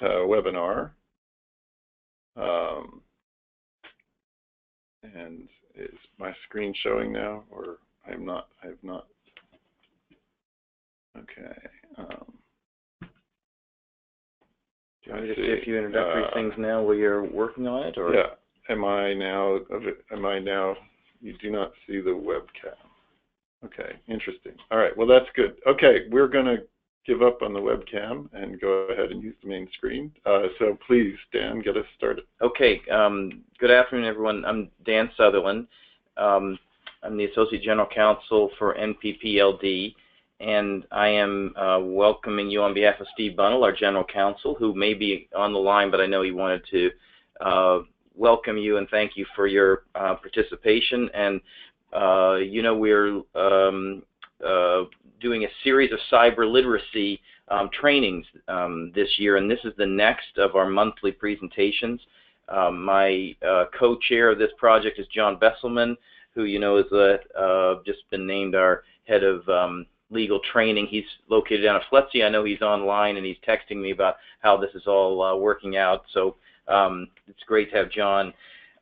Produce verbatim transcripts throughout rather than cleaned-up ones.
uh, webinar. Um, and is my screen showing now, or I'm not? I've not. Okay. Um, do you want me to just do a few introductory uh, things now while you're working on it, or? Yeah. Am I now? Am I now? You do not see the webcam. Okay, interesting. All right, well, that's good. Okay, we're going to give up on the webcam and go ahead and use the main screen. Uh, so please, Dan, get us started. Okay, um, good afternoon, everyone. I'm Dan Sutherland. Um, I'm the Associate General Counsel for N P P L D, and I am uh, welcoming you on behalf of Steve Bunnell, our General Counsel, who may be on the line, but I know he wanted to uh, welcome you and thank you for your uh, participation. And Uh, you know, we're um, uh, doing a series of cyber literacy um, trainings um, this year, and this is the next of our monthly presentations. Um, my uh, co-chair of this project is John Besselman, who you know is a, uh, just been named our head of um, legal training. He's located down at Flepsy. I know he's online, and he's texting me about how this is all uh, working out, so um, it's great to have John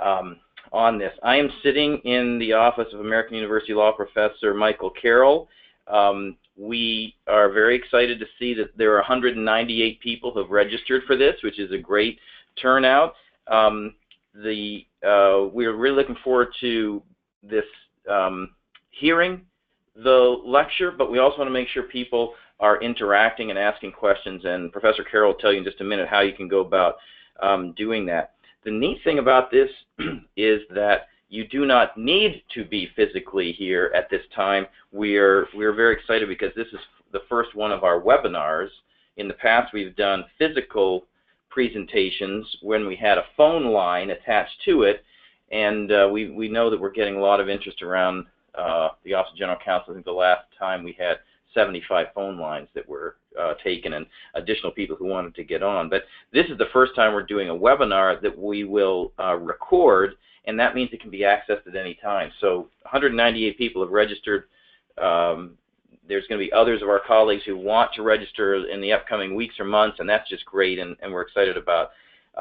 um, on this. I am sitting in the office of American University Law Professor Michael Carroll. Um, we are very excited to see that there are one hundred ninety-eight people who have registered for this, which is a great turnout. Um, the, uh, we're really looking forward to this um, hearing the lecture, but we also want to make sure people are interacting and asking questions, and Professor Carroll will tell you in just a minute how you can go about um, doing that. The neat thing about this is that you do not need to be physically here at this time. We're we're very excited because this is the first one of our webinars. In the past, we've done physical presentations when we had a phone line attached to it, and uh, we we know that we're getting a lot of interest around uh, the Office of General Counsel. I think the last time we had seventy-five phone lines that were uh, taken and additional people who wanted to get on. But this is the first time we're doing a webinar that we will uh, record, and that means it can be accessed at any time. So one hundred ninety-eight people have registered. Um, there's going to be others of our colleagues who want to register in the upcoming weeks or months, and that's just great, and, and we're excited about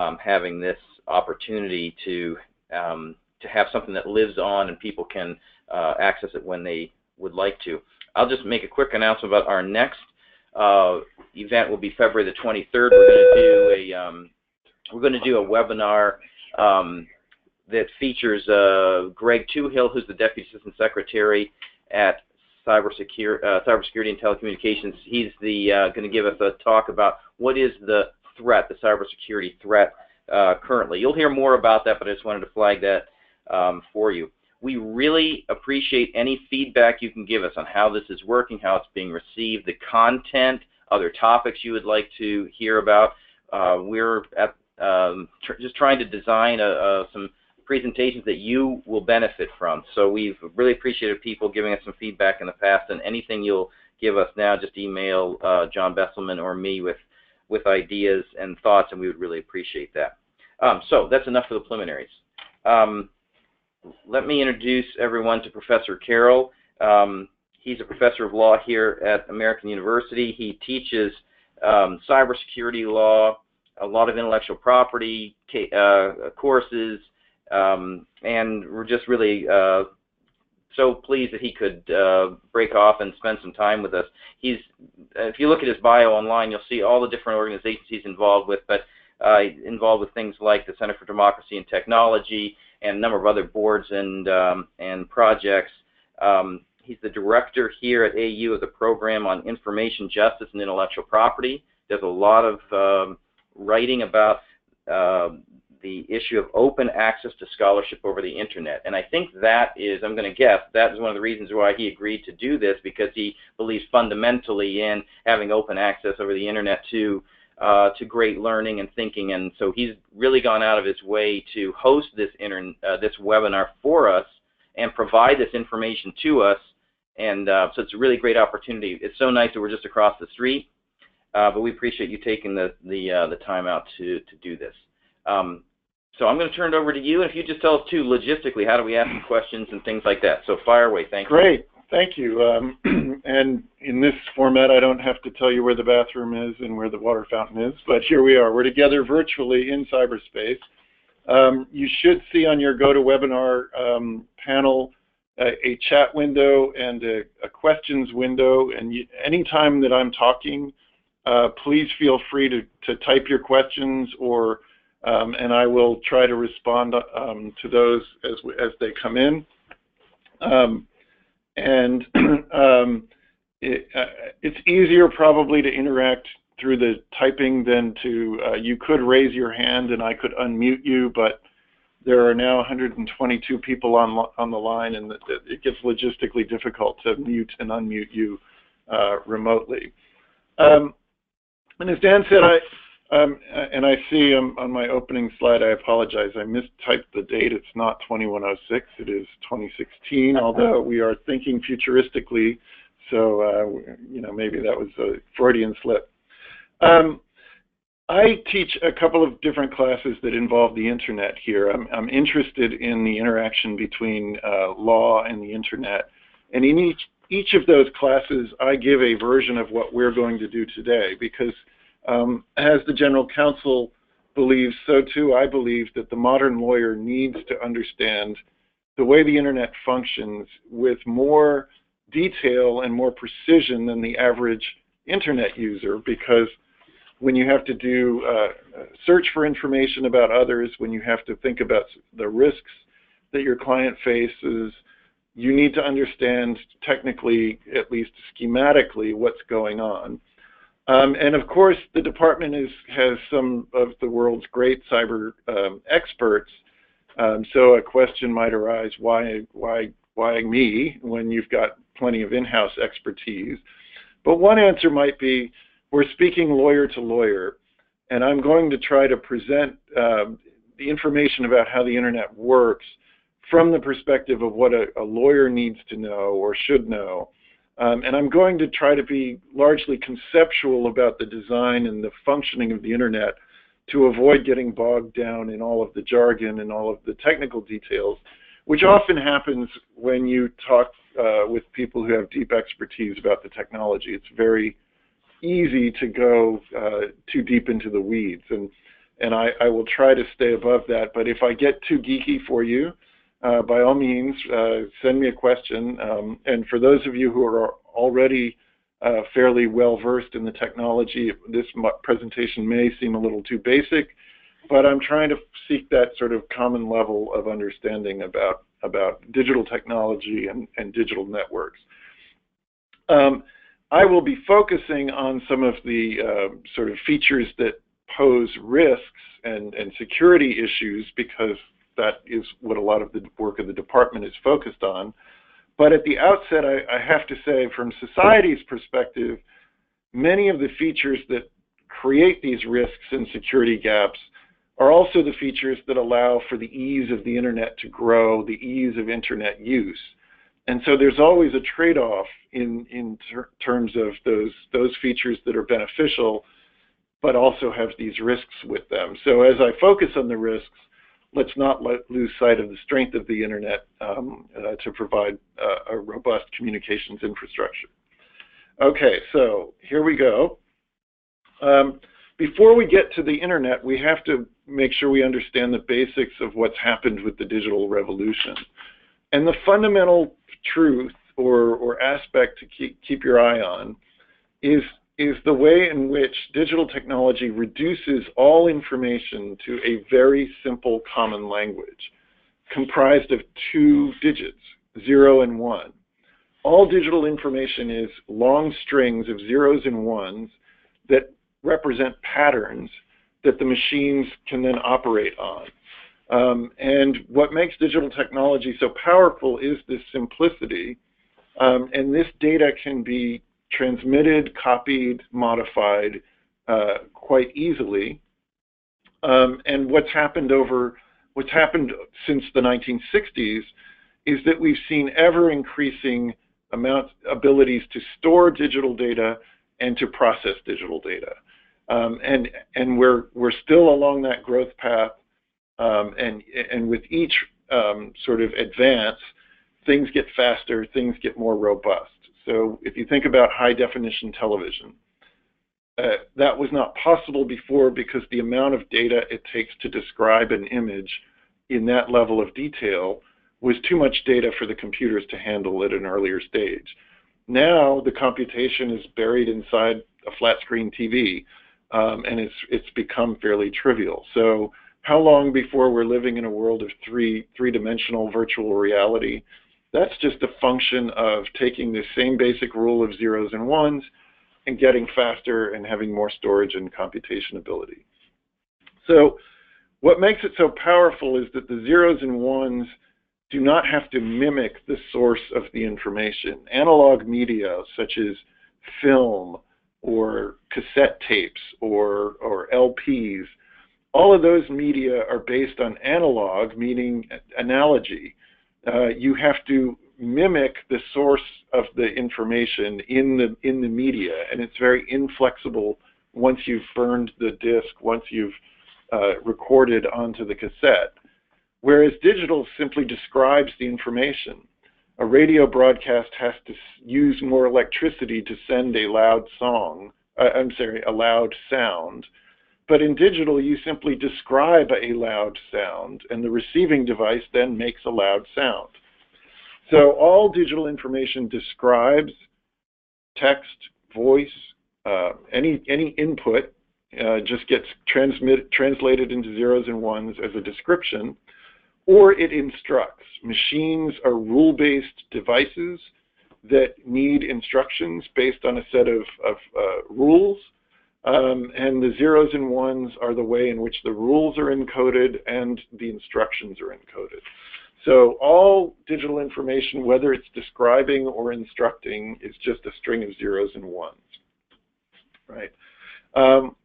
um, having this opportunity to, um, to have something that lives on and people can uh, access it when they would like to. I'll just make a quick announcement about our next uh, event. Will be February the twenty-third. We're going to do a um, we're going to do a webinar um, that features uh, Greg Tuhill, who's the Deputy Assistant Secretary at Cybersecurity uh, Cybersecurity and Telecommunications. He's the uh, going to give us a talk about what is the threat, the cybersecurity threat uh, currently. You'll hear more about that, but I just wanted to flag that um, for you. We really appreciate any feedback you can give us on how this is working, how it's being received, the content, other topics you would like to hear about. Uh, we're at, um, tr just trying to design a, a, some presentations that you will benefit from. So we've really appreciated people giving us some feedback in the past, and anything you'll give us now, just email uh, John Besselman or me with, with ideas and thoughts, and we would really appreciate that. Um, so that's enough for the preliminaries. Um, Let me introduce everyone to Professor Carroll. Um, he's a professor of law here at American University. He teaches um, cybersecurity law, a lot of intellectual property uh, courses, um, and we're just really uh, so pleased that he could uh, break off and spend some time with us. He's, if you look at his bio online, you'll see all the different organizations he's involved with, but uh, involved with things like the Center for Democracy and Technology, and a number of other boards and, um, and projects. Um, he's the director here at A U of the program on information justice and intellectual property. There's a lot of um, writing about uh, the issue of open access to scholarship over the internet. And I think that is, I'm going to guess, that is one of the reasons why he agreed to do this, because he believes fundamentally in having open access over the internet to Uh, to great learning and thinking, and so he's really gone out of his way to host this inter uh, this webinar for us and provide this information to us, and uh, so it's a really great opportunity. It's so nice that we're just across the street, uh, but we appreciate you taking the the, uh, the time out to, to do this. Um, so I'm going to turn it over to you, and if you just tell us, too, logistically, how do we ask questions and things like that, so fire away. Thank you. Great. Thank you. Um, and in this format, I don't have to tell you where the bathroom is and where the water fountain is, but here we are. We're together virtually in cyberspace. Um, you should see on your GoToWebinar um, panel uh, a chat window and a, a questions window. And you, anytime that I'm talking, uh, please feel free to, to type your questions, or um, and I will try to respond um, to those as, as they come in. Um, And um, it, uh, it's easier probably to interact through the typing than to, uh, you could raise your hand and I could unmute you, but there are now one hundred twenty-two people on, on the line, and th th it gets logistically difficult to mute and unmute you uh, remotely. Um, and as Dan said, I, um, and I see um, on my opening slide, I apologize, I mistyped the date. It's not twenty-one oh six, it is twenty sixteen, although we are thinking futuristically, so uh, you know, maybe that was a Freudian slip. Um, I teach a couple of different classes that involve the internet here. I'm, I'm interested in the interaction between uh, law and the internet, and in each, each of those classes, I give a version of what we're going to do today, because Um, as the general counsel believes, so too I believe that the modern lawyer needs to understand the way the internet functions with more detail and more precision than the average internet user, because when you have to do uh, search for information about others, when you have to think about the risks that your client faces, you need to understand technically, at least schematically, what's going on. Um, and of course, the department is, has some of the world's great cyber um, experts. Um, so a question might arise: Why, why, why me? When you've got plenty of in-house expertise. But one answer might be: we're speaking lawyer to lawyer, and I'm going to try to present um, the information about how the internet works from the perspective of what a, a lawyer needs to know or should know. Um, and I'm going to try to be largely conceptual about the design and the functioning of the internet to avoid getting bogged down in all of the jargon and all of the technical details, which often happens when you talk uh, with people who have deep expertise about the technology. It's very easy to go uh, too deep into the weeds, and, and I, I will try to stay above that. But if I get too geeky for you, Uh, by all means, uh, send me a question. Um, and for those of you who are already uh, fairly well-versed in the technology, this presentation may seem a little too basic, but I'm trying to seek that sort of common level of understanding about, about digital technology and, and digital networks. Um, I will be focusing on some of the uh, sort of features that pose risks and, and security issues, because that is what a lot of the work of the department is focused on. But at the outset, I, I have to say, from society's perspective, many of the features that create these risks and security gaps are also the features that allow for the ease of the internet to grow, the ease of internet use. And so there's always a trade-off in, in ter terms of those, those features that are beneficial, but also have these risks with them. So as I focus on the risks, let's not let, lose sight of the strength of the internet um, uh, to provide uh, a robust communications infrastructure. Okay, so here we go. Um, before we get to the internet, we have to make sure we understand the basics of what's happened with the digital revolution. And the fundamental truth or, or aspect to keep, keep your eye on is is the way in which digital technology reduces all information to a very simple common language, comprised of two digits, zero and one. All digital information is long strings of zeros and ones that represent patterns that the machines can then operate on. Um, and what makes digital technology so powerful is this simplicity, um, and this data can be transmitted, copied, modified uh, quite easily. Um, and what's happened over, what's happened since the nineteen sixties is that we've seen ever-increasing amount abilities to store digital data and to process digital data. Um, and and we're we're still along that growth path. Um, and and with each um, sort of advance, things get faster, things get more robust. So if you think about high-definition television, uh, that was not possible before because the amount of data it takes to describe an image in that level of detail was too much data for the computers to handle at an earlier stage. Now the computation is buried inside a flat-screen T V, um, and it's it's become fairly trivial. So how long before we're living in a world of three three-dimensional virtual reality? That's just a function of taking the same basic rule of zeros and ones and getting faster and having more storage and computation ability. So what makes it so powerful is that the zeros and ones do not have to mimic the source of the information. Analog media, such as film or cassette tapes or, or L Ps, all of those media are based on analog, meaning analogy. Uh, you have to mimic the source of the information in the in the media, and it's very inflexible once you've burned the disc, once you've uh, recorded onto the cassette. Whereas digital simply describes the information. A radio broadcast has to use more electricity to send a loud song, uh, I'm sorry, a loud sound. But in digital, you simply describe a loud sound, and the receiving device then makes a loud sound. So all digital information describes text, voice, uh, any, any input uh, just gets transmit, translated into zeros and ones as a description, or it instructs. Machines are rule-based devices that need instructions based on a set of, of uh, rules. Um, and the zeros and ones are the way in which the rules are encoded and the instructions are encoded. So all digital information, whether it's describing or instructing, is just a string of zeros and ones, right? Um,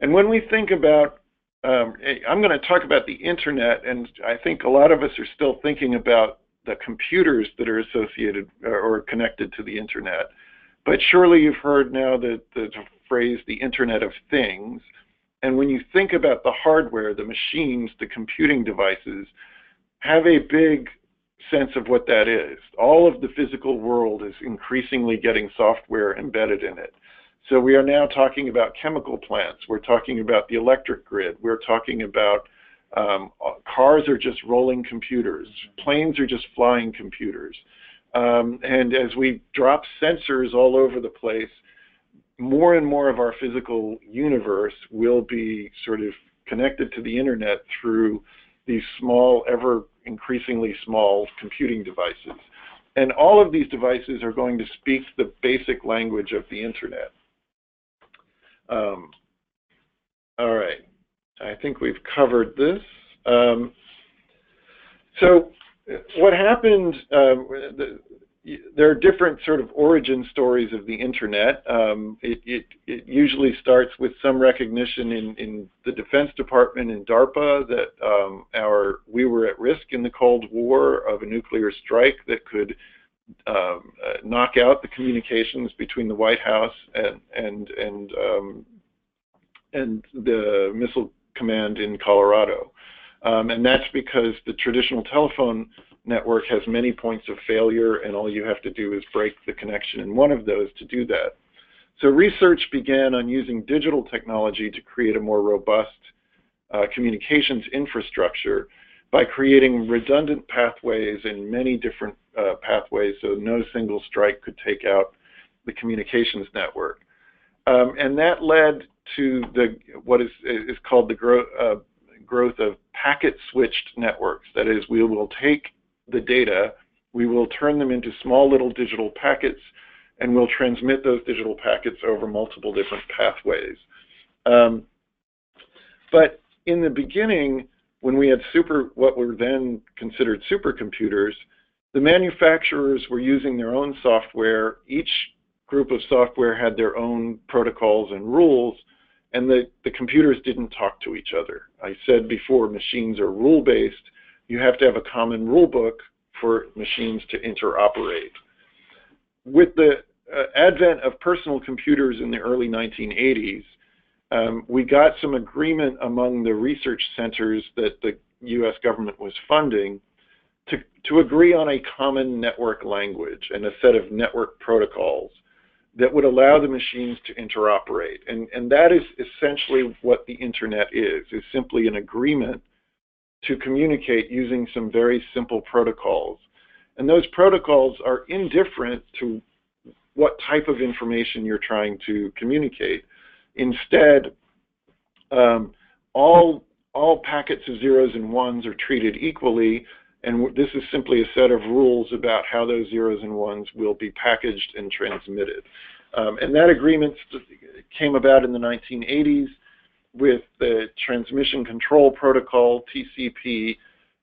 and when we think about, um, I'm going to talk about the internet, and I think a lot of us are still thinking about the computers that are associated or connected to the internet. But surely you've heard now that the phrase the Internet of Things, and when you think about the hardware, the machines, the computing devices, have a big sense of what that is. All of the physical world is increasingly getting software embedded in it. So we are now talking about chemical plants, we're talking about the electric grid, we're talking about um, cars are just rolling computers, planes are just flying computers. Um, and as we drop sensors all over the place, more and more of our physical universe will be sort of connected to the internet through these small, ever increasingly small computing devices. And all of these devices are going to speak the basic language of the internet. Um, all right, I think we've covered this. Um, so what happened, um, the, there are different sort of origin stories of the internet. Um, it, it, it usually starts with some recognition in, in the Defense Department in DARPA that um, our, we were at risk in the Cold War of a nuclear strike that could um, uh, knock out the communications between the White House and, and, and, um, and the Missile Command in Colorado. Um, and that's because the traditional telephone network has many points of failure, and all you have to do is break the connection in one of those to do that. So research began on using digital technology to create a more robust uh, communications infrastructure by creating redundant pathways in many different uh, pathways, so no single strike could take out the communications network. Um, and that led to the what is, is called the growth uh, growth of packet-switched networks. That is, we will take the data, we will turn them into small little digital packets, and we'll transmit those digital packets over multiple different pathways. Um, but in the beginning, when we had super, what were then considered supercomputers, the manufacturers were using their own software. Each group of software had their own protocols and rules, and the, the computers didn't talk to each other. I said before, machines are rule-based. You have to have a common rule book for machines to interoperate. With the uh, advent of personal computers in the early nineteen eighties, um, we got some agreement among the research centers that the U S government was funding to, to agree on a common network language and a set of network protocols that would allow the machines to interoperate. And, and that is essentially what the internet is, is simply an agreement to communicate using some very simple protocols. And those protocols are indifferent to what type of information you're trying to communicate. Instead, um, all, all packets of zeros and ones are treated equally, and this is simply a set of rules about how those zeros and ones will be packaged and transmitted. Um, and that agreement came about in the nineteen eighties with the Transmission Control Protocol, T C P,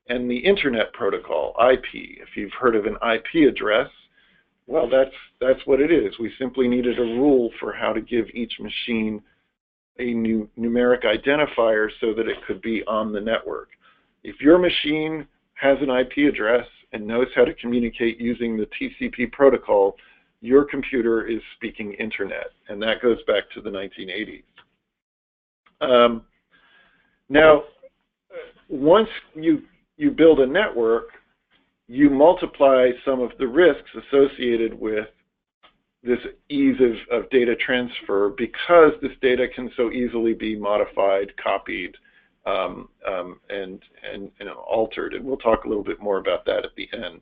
and the Internet Protocol, I P. If you've heard of an I P address, well, that's, that's what it is. We simply needed a rule for how to give each machine a new numeric identifier so that it could be on the network. If your machine has an I P address and knows how to communicate using the T C P protocol, your computer is speaking internet, and that goes back to the nineteen eighties. Um, now, once you, you build a network, you multiply some of the risks associated with this ease of, of data transfer, because this data can so easily be modified, copied, um, um, and, and, and altered. And we'll talk a little bit more about that at the end.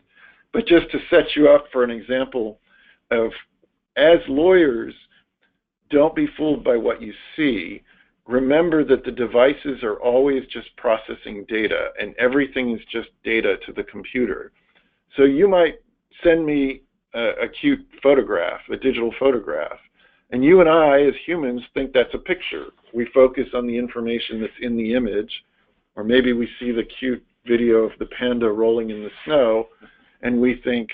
But just to set you up for an example of, as lawyers, don't be fooled by what you see. Remember that the devices are always just processing data, and everything is just data to the computer. So you might send me a, a cute photograph, a digital photograph, and you and I as humans think that's a picture. We focus on the information that's in the image, or maybe we see the cute video of the panda rolling in the snow, and we think,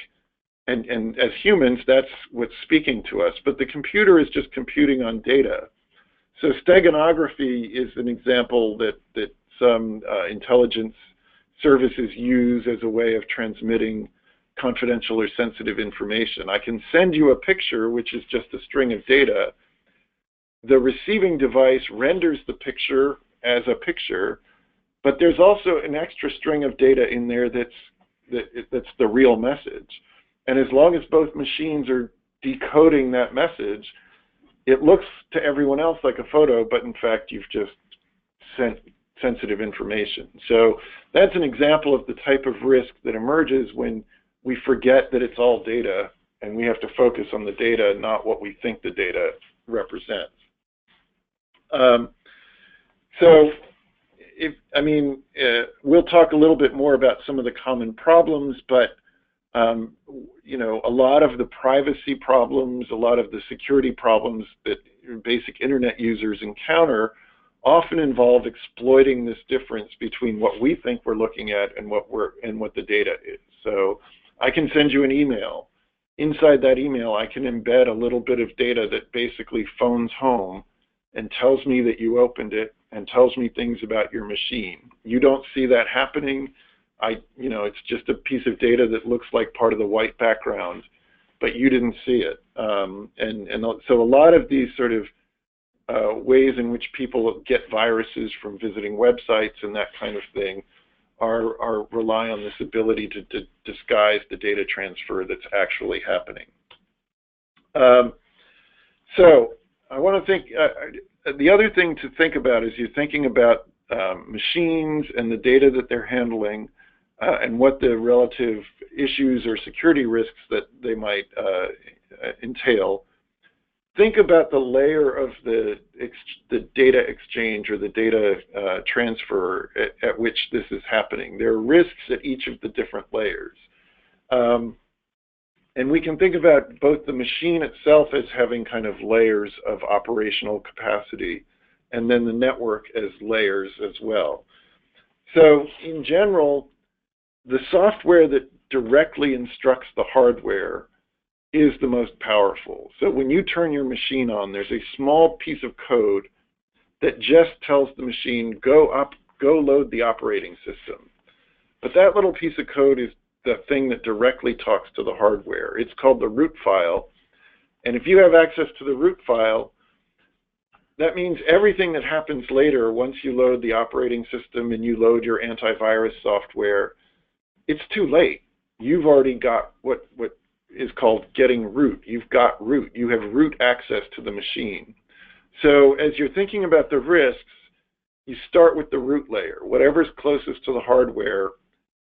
and, and as humans, that's what's speaking to us. But the computer is just computing on data. So steganography is an example that, that some uh, intelligence services use as a way of transmitting confidential or sensitive information. I can send you a picture, which is just a string of data. The receiving device renders the picture as a picture, but there's also an extra string of data in there that's, that, that's the real message. And as long as both machines are decoding that message, it looks to everyone else like a photo, but in fact you've just sent sensitive information. So that's an example of the type of risk that emerges when we forget that it's all data, and we have to focus on the data, not what we think the data represents. Um, so, if, I mean, uh, we'll talk a little bit more about some of the common problems, but Um, you know, a lot of the privacy problems, a lot of the security problems that basic internet users encounter often involve exploiting this difference between what we think we're looking at and what we're and what the data is. So I can send you an email. Inside that email, I can embed a little bit of data that basically phones home and tells me that you opened it and tells me things about your machine. You don't see that happening. I, you know, it's just a piece of data that looks like part of the white background, but you didn't see it. Um, and, and so a lot of these sort of uh, ways in which people get viruses from visiting websites and that kind of thing are, are rely on this ability to, to disguise the data transfer that's actually happening. Um, so I want to think, uh, the other thing to think about is you're thinking about um, machines and the data that they're handling, Uh, and what the relative issues or security risks that they might uh, entail. Think about the layer of the, ex the data exchange or the data uh, transfer at, at which this is happening. There are risks at each of the different layers. Um, and we can think about both the machine itself as having kind of layers of operational capacity, and then the network as layers as well. So in general, the software that directly instructs the hardware is the most powerful. So when you turn your machine on, there's a small piece of code that just tells the machine, go up, go load the operating system. But that little piece of code is the thing that directly talks to the hardware. It's called the root file. And if you have access to the root file, that means everything that happens later, once you load the operating system and you load your antivirus software, it's too late. You've already got what what is called getting root. You've got root. You have root access to the machine. So as you're thinking about the risks, you start with the root layer. Whatever's closest to the hardware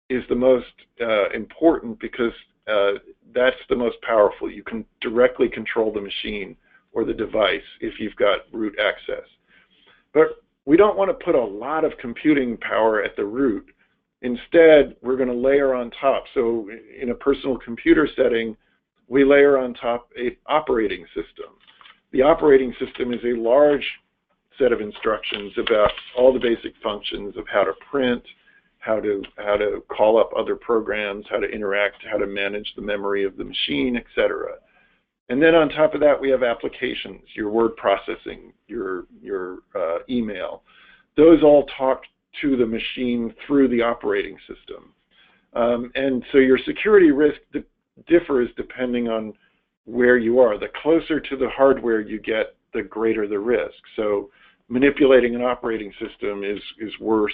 is the most uh, important, because uh, that's the most powerful. You can directly control the machine or the device if you've got root access. But we don't want to put a lot of computing power at the root. Instead, we're going to layer on top. So in a personal computer setting, we layer on top an operating system. The operating system is a large set of instructions about all the basic functions of how to print, how to, how to call up other programs, how to interact, how to manage the memory of the machine, et cetera. And then on top of that, we have applications, your word processing, your, your uh, email. Those all talk to the machine through the operating system. Um, and so your security risk di- differs depending on where you are. The closer to the hardware you get, the greater the risk. So manipulating an operating system is, is worse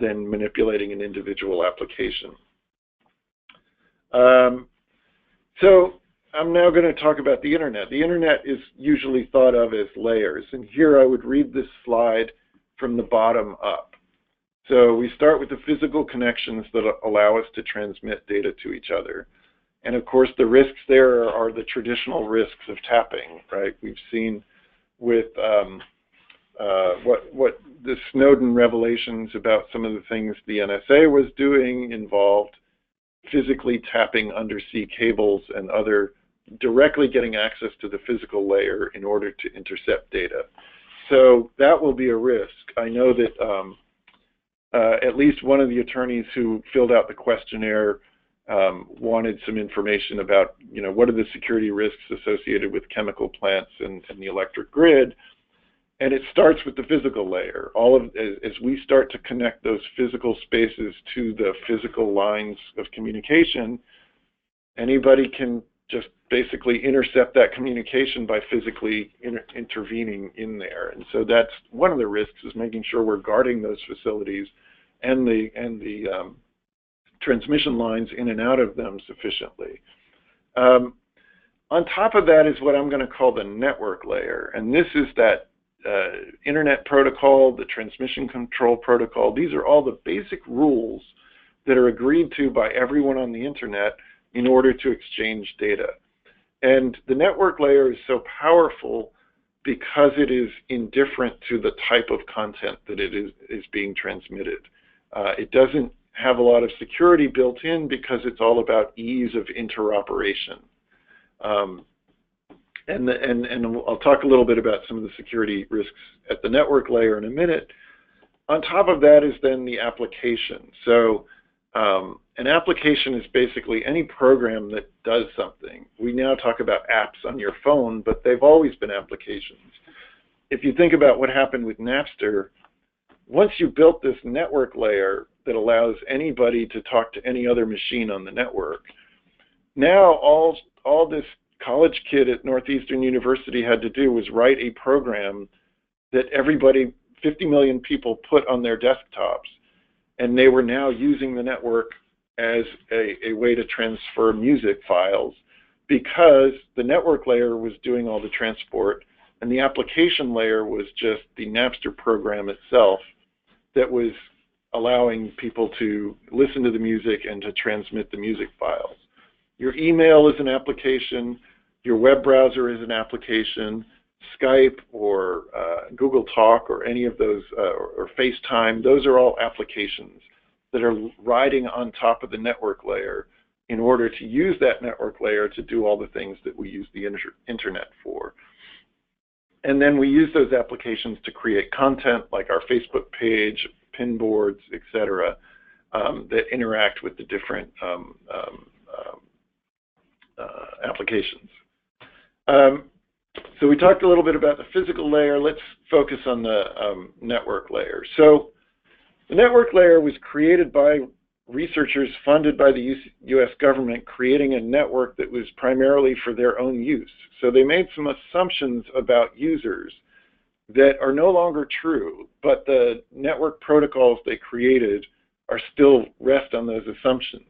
than manipulating an individual application. Um, so I'm now going to talk about the internet. The internet is usually thought of as layers. And here I would read this slide from the bottom up. So we start with the physical connections that allow us to transmit data to each other. And of course, the risks there are the traditional risks of tapping, right? We've seen with um, uh, what, what the Snowden revelations about some of the things the N S A was doing involved physically tapping undersea cables and other, directly getting access to the physical layer in order to intercept data. So that will be a risk. I know that um, Uh, at least one of the attorneys who filled out the questionnaire um, wanted some information about, you know, what are the security risks associated with chemical plants and, and the electric grid. And it starts with the physical layer. All of as, as we start to connect those physical spaces to the physical lines of communication, anybody can just basically intercept that communication by physically inter intervening in there. And so that's one of the risks, is making sure we're guarding those facilities and the, and the um, transmission lines in and out of them sufficiently. Um, on top of that is what I'm going to call the network layer. And this is that uh, internet protocol, the transmission control protocol. These are all the basic rules that are agreed to by everyone on the internet in order to exchange data. And the network layer is so powerful because it is indifferent to the type of content that it is, is being transmitted. Uh, it doesn't have a lot of security built in because it's all about ease of interoperation. Um, and, the, and, and I'll talk a little bit about some of the security risks at the network layer in a minute. On top of that is then the application. So um, an application is basically any program that does something. We now talk about apps on your phone, but they've always been applications. If you think about what happened with Napster, once you built this network layer that allows anybody to talk to any other machine on the network, now all, all this college kid at Northeastern University had to do was write a program that everybody, fifty million people, put on their desktops, and they were now using the network as a, a way to transfer music files, because the network layer was doing all the transport and the application layer was just the Napster program itself that was allowing people to listen to the music and to transmit the music files. Your email is an application, your web browser is an application, Skype or uh, Google Talk or any of those, uh, or, or FaceTime, those are all applications that are riding on top of the network layer in order to use that network layer to do all the things that we use the inter internet for. And then we use those applications to create content like our Facebook page, pin boards, et cetera, um, that interact with the different um, um, um, uh, applications. Um, so we talked a little bit about the physical layer. Let's focus on the um, network layer. So the network layer was created by researchers funded by the U S government, creating a network that was primarily for their own use. So they made some assumptions about users that are no longer true, but the network protocols they created are still rest on those assumptions.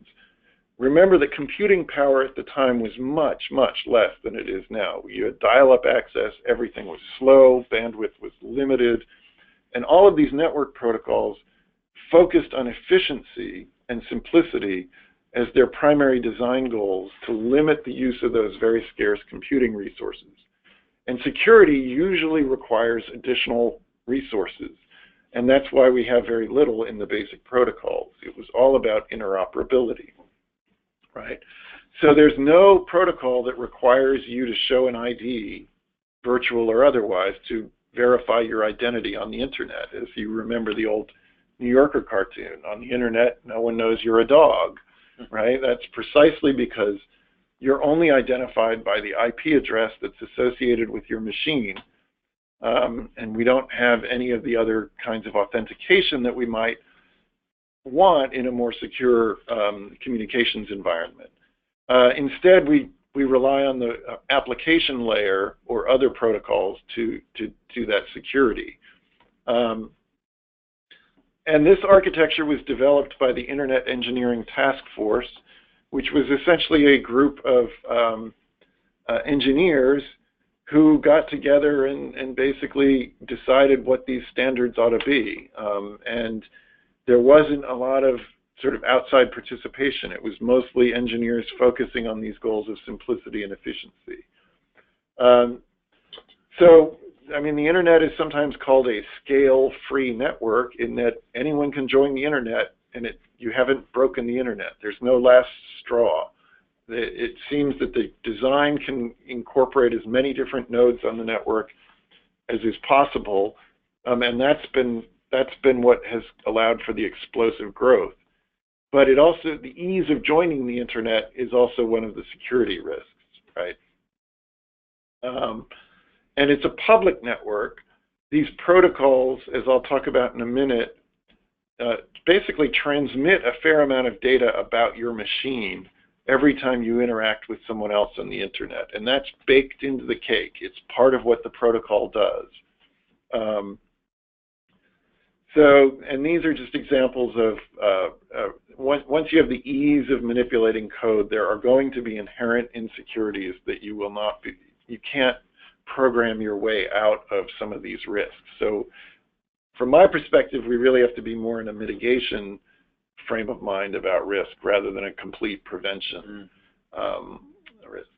Remember that computing power at the time was much, much less than it is now. You had dial-up access, everything was slow, bandwidth was limited, and all of these network protocols focused on efficiency and simplicity as their primary design goals to limit the use of those very scarce computing resources. And security usually requires additional resources, and that's why we have very little in the basic protocols. It was all about interoperability. Right? So there's no protocol that requires you to show an I D, virtual or otherwise, to verify your identity on the internet. If you remember the old New Yorker cartoon, on the internet, no one knows you're a dog, right? That's precisely because you're only identified by the I P address that's associated with your machine, um, and we don't have any of the other kinds of authentication that we might want in a more secure um, communications environment. Uh, instead, we, we rely on the application layer or other protocols to to do that security. Um, and this architecture was developed by the Internet Engineering Task Force, which was essentially a group of um, uh, engineers who got together and, and basically decided what these standards ought to be. Um, and there wasn't a lot of sort of outside participation. It was mostly engineers focusing on these goals of simplicity and efficiency. Um, so, I mean, the internet is sometimes called a scale-free network in that anyone can join the internet, and it, you haven't broken the internet. There's no last straw. It, it seems that the design can incorporate as many different nodes on the network as is possible, um, and that's been That's been what has allowed for the explosive growth. But it also, the ease of joining the internet is also one of the security risks, right? Um, and it's a public network. These protocols, as I'll talk about in a minute, uh, basically transmit a fair amount of data about your machine every time you interact with someone else on the internet. And that's baked into the cake. It's part of what the protocol does. Um, So, and these are just examples of, uh, uh, once, once you have the ease of manipulating code, there are going to be inherent insecurities that you will not be, you can't program your way out of some of these risks. So, from my perspective, we really have to be more in a mitigation frame of mind about risk rather than a complete prevention mm. um, risk.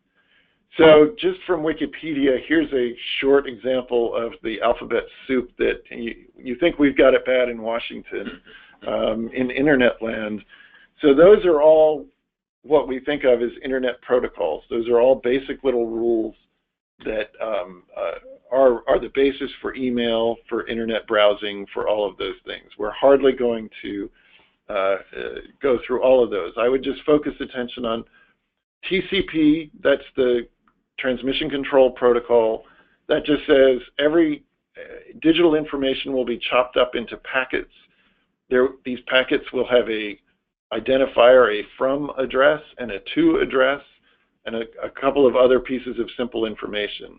So just from Wikipedia, here's a short example of the alphabet soup that you, you think we've got it bad in Washington, um, in internet land. So those are all what we think of as internet protocols. Those are all basic little rules that um, uh, are, are the basis for email, for internet browsing, for all of those things. We're hardly going to uh, uh, go through all of those. I would just focus attention on T C P, that's the transmission control protocol that just says every uh, digital information will be chopped up into packets. There, these packets will have a identifier, a from address and a to address, and a, a couple of other pieces of simple information.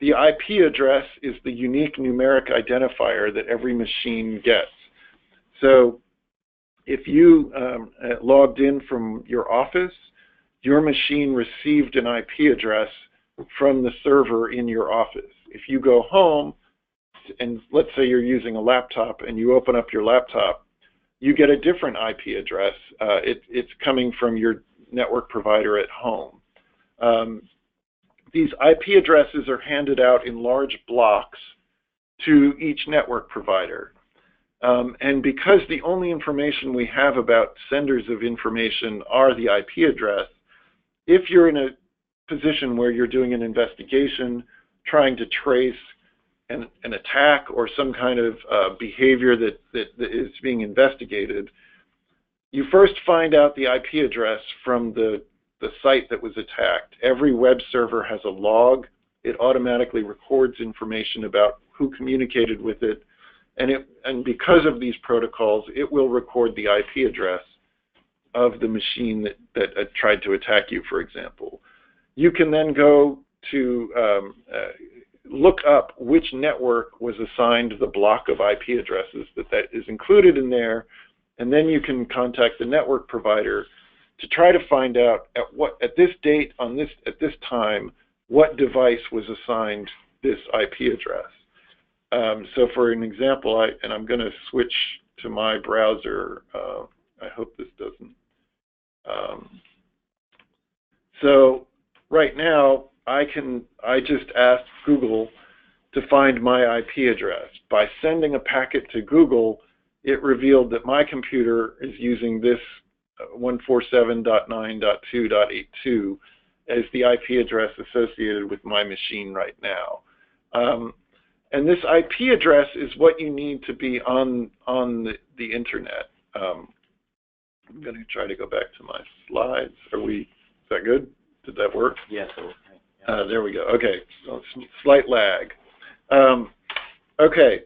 The I P address is the unique numeric identifier that every machine gets. So if you um, logged in from your office, your machine received an I P address from the server in your office. If you go home, and let's say you're using a laptop and you open up your laptop, you get a different I P address. Uh, it, it's coming from your network provider at home. Um, these I P addresses are handed out in large blocks to each network provider. Um, and because the only information we have about senders of information are the I P address, if you're in a position where you're doing an investigation, trying to trace an, an attack or some kind of uh, behavior that, that, that is being investigated, you first find out the I P address from the, the site that was attacked. Every web server has a log. It automatically records information about who communicated with it. And, it, and because of these protocols, it will record the I P address of the machine that, that uh, tried to attack you, for example. You can then go to um, uh, look up which network was assigned the block of I P addresses that, that is included in there, and then you can contact the network provider to try to find out at what at this date on this at this time what device was assigned this I P address. Um, so for an example, I and I'm going to switch to my browser. Uh, I hope this doesn't. Um, so right now I can I just asked Google to find my I P address. By sending a packet to Google, it revealed that my computer is using this one forty-seven dot nine dot two dot eighty-two as the I P address associated with my machine right now. Um, and this I P address is what you need to be on, on the, the internet. Um, I'm going to try to go back to my slides. Are we, is that good? Did that work? Yes. Yeah, uh, there we go. Okay. So, slight lag. Um, okay.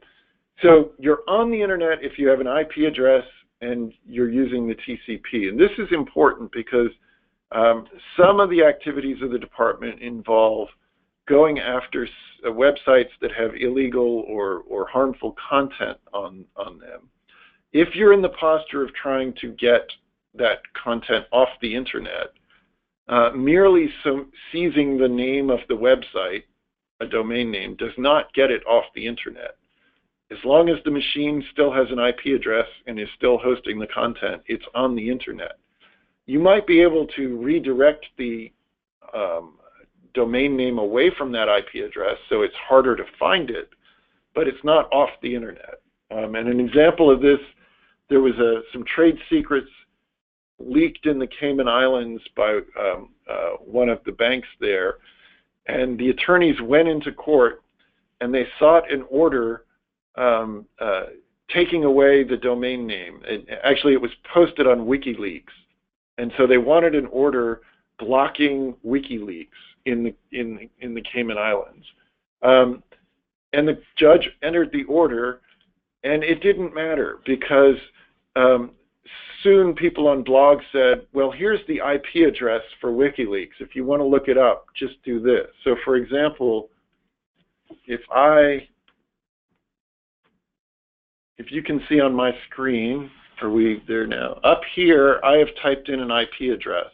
So you're on the internet if you have an I P address and you're using the T C P. And this is important because um, some of the activities of the department involve going after websites that have illegal or, or harmful content on, on them. If you're in the posture of trying to get that content off the internet, uh, merely some seizing the name of the website, a domain name, does not get it off the internet. As long as the machine still has an I P address and is still hosting the content, it's on the internet. You might be able to redirect the um, domain name away from that I P address, so it's harder to find it, but it's not off the internet. Um, and an example of this, there was a, some trade secrets leaked in the Cayman Islands by um, uh, one of the banks there, and the attorneys went into court and they sought an order Um, uh, taking away the domain name. And actually, it was posted on WikiLeaks, and so they wanted an order blocking WikiLeaks in the in in the Cayman Islands. Um, and the judge entered the order, and it didn't matter because um, soon people on blogs said, "Well, here's the I P address for WikiLeaks. If you want to look it up, just do this." So, for example, if I If you can see on my screen, are we there now? Up here, I have typed in an I P address.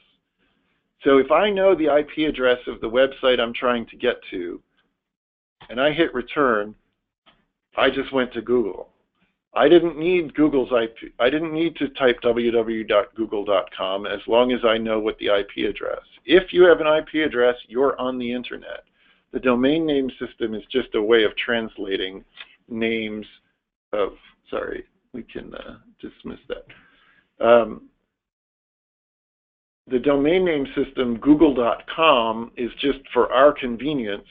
So if I know the I P address of the website I'm trying to get to, and I hit return, I just went to Google. I didn't need Google's I P. I didn't need to type w w w dot google dot com as long as I know what the I P address. If you have an I P address, you're on the internet. The domain name system is just a way of translating names. Oh, sorry, we can uh, dismiss that. Um, the domain name system, google dot com, is just for our convenience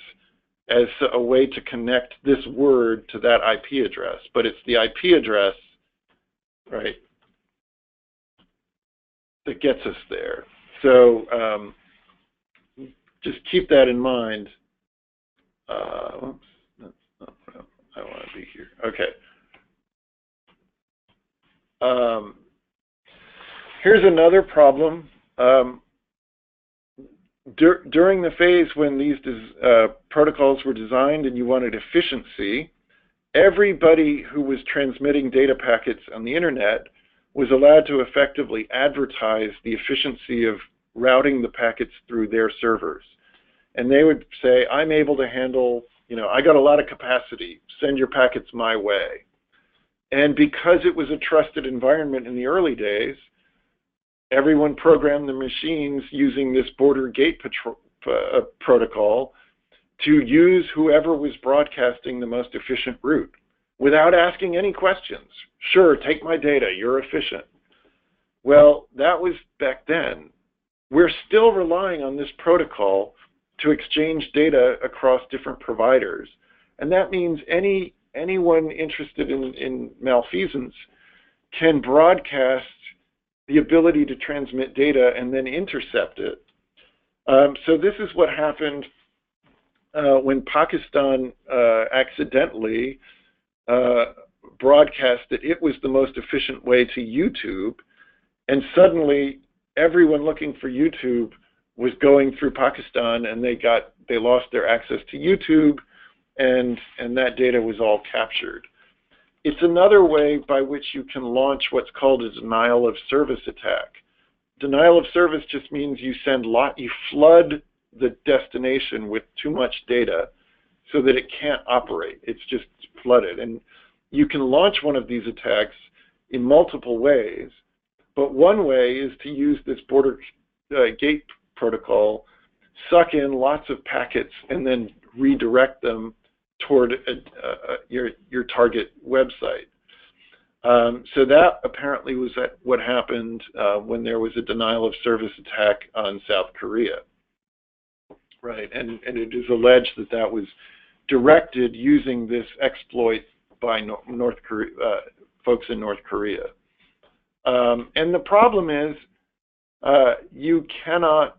as a way to connect this word to that I P address. But it's the I P address, right, that gets us there. So um, just keep that in mind. Uh, oops, that's not what I want to be here. Okay. Um, here's another problem. Um, dur during the phase when these uh, protocols were designed and you wanted efficiency, everybody who was transmitting data packets on the internet was allowed to effectively advertise the efficiency of routing the packets through their servers. And they would say, I'm able to handle, you know, I got a lot of capacity, send your packets my way. And because it was a trusted environment in the early days, everyone programmed the machines using this border gate patro uh, protocol to use whoever was broadcasting the most efficient route without asking any questions. Sure, take my data, you're efficient. Well, that was back then. We're still relying on this protocol to exchange data across different providers. And that means any Anyone interested in, in malfeasance can broadcast the ability to transmit data and then intercept it. Um, so this is what happened uh, when Pakistan uh, accidentally uh, broadcast that it was the most efficient way to YouTube, and suddenly everyone looking for YouTube was going through Pakistan, and they got they lost their access to YouTube. And, and that data was all captured. It's another way by which you can launch what's called a denial of service attack. Denial of service just means you send lot, you flood the destination with too much data so that it can't operate. It's just flooded. And you can launch one of these attacks in multiple ways, but one way is to use this border uh, gate protocol, suck in lots of packets, and then redirect them toward a, uh, your, your target website. Um, so that apparently was what happened uh, when there was a denial of service attack on South Korea. Right, and, and it is alleged that that was directed using this exploit by North Korea, uh, folks in North Korea. Um, and the problem is uh, you cannot,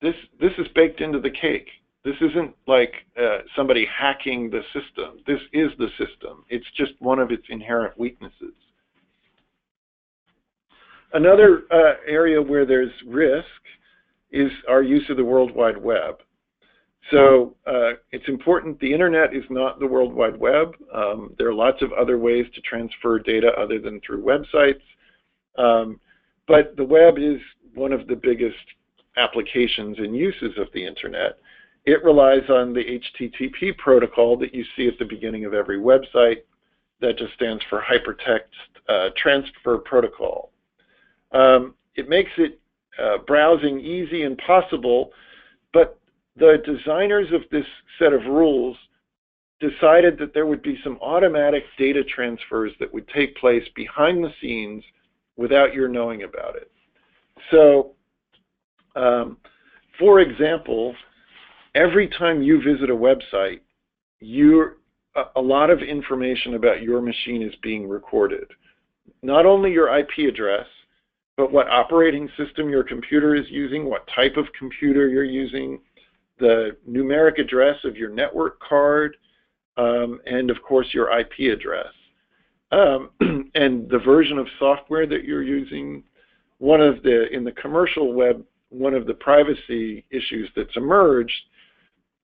this, this is baked into the cake. This isn't like uh, somebody hacking the system. This is the system. It's just one of its inherent weaknesses. Another uh, area where there's risk is our use of the World Wide Web. So uh, it's important. The Internet is not the World Wide Web. Um, there are lots of other ways to transfer data other than through websites. Um, but the web is one of the biggest applications and uses of the Internet. It relies on the H T T P protocol that you see at the beginning of every website. That just stands for Hypertext uh, Transfer Protocol. Um, it makes it uh, browsing easy and possible, but the designers of this set of rules decided that there would be some automatic data transfers that would take place behind the scenes without your knowing about it. So, um, for example, every time you visit a website, you're, a lot of information about your machine is being recorded. Not only your I P address, but what operating system your computer is using, what type of computer you're using, the numeric address of your network card, um, and of course your I P address, um, and the version of software that you're using. One of the, in the commercial web, one of the privacy issues that's emerged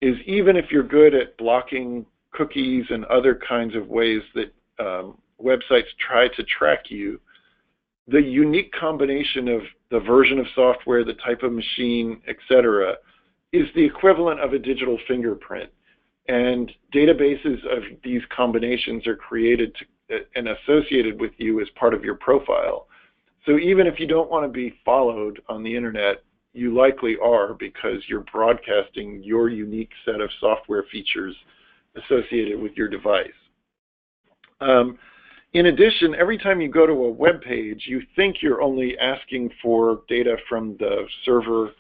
is even if you're good at blocking cookies and other kinds of ways that um, websites try to track you, the unique combination of the version of software, the type of machine, et cetera, is the equivalent of a digital fingerprint. And databases of these combinations are created to, and associated with you as part of your profile. So even if you don't want to be followed on the Internet, you likely are, because you're broadcasting your unique set of software features associated with your device. Um, in addition, every time you go to a web page, you think you're only asking for data from the server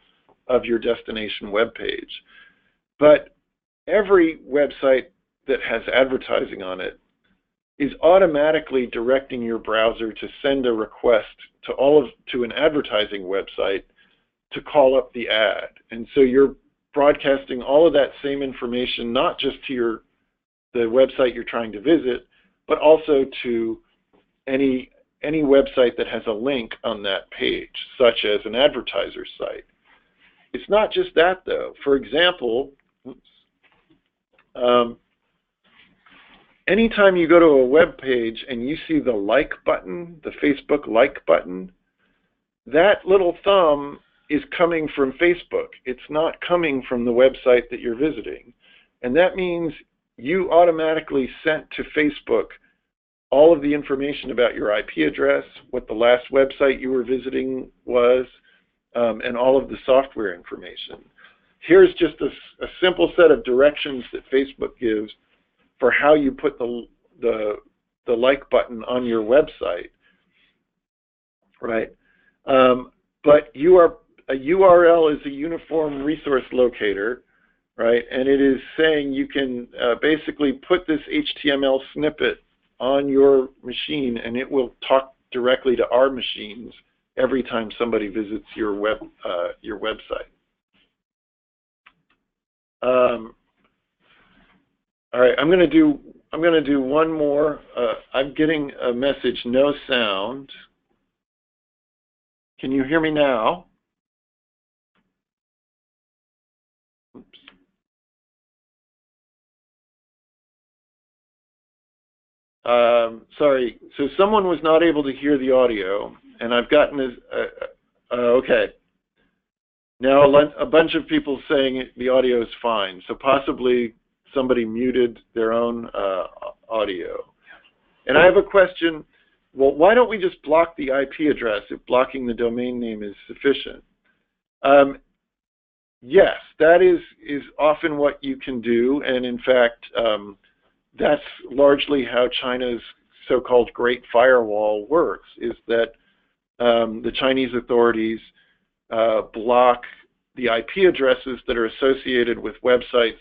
of your destination web page. But every website that has advertising on it is automatically directing your browser to send a request to all of to an advertising website to call up the ad. And so you're broadcasting all of that same information, not just to your the website you're trying to visit, but also to any any website that has a link on that page, such as an advertiser site. It's not just that, though. For example, oops, um, anytime you go to a web page and you see the like button, the Facebook like button, that little thumb is coming from Facebook. It's not coming from the website that you're visiting. And that means you automatically sent to Facebook all of the information about your I P address, what the last website you were visiting was, um, and all of the software information. Here's just a, a simple set of directions that Facebook gives for how you put the, the, the like button on your website, right? Um, but you are a U R L is a uniform resource locator, right? And it is saying you can uh, basically put this H T M L snippet on your machine, and it will talk directly to our machines every time somebody visits your web uh, your website. Um, all right, I'm going to do I'm going to do one more. Uh, I'm getting a message, no sound. Can you hear me now? Oops. Um, sorry, so someone was not able to hear the audio, and I've gotten this, uh, uh, okay. Now a bunch of people saying the audio is fine, so possibly somebody muted their own uh, audio. And I have a question, well, why don't we just block the I P address if blocking the domain name is sufficient? Um, yes, that is, is often what you can do, and in fact, um, that's largely how China's so-called Great Firewall works, is that um, the Chinese authorities uh, block the I P addresses that are associated with websites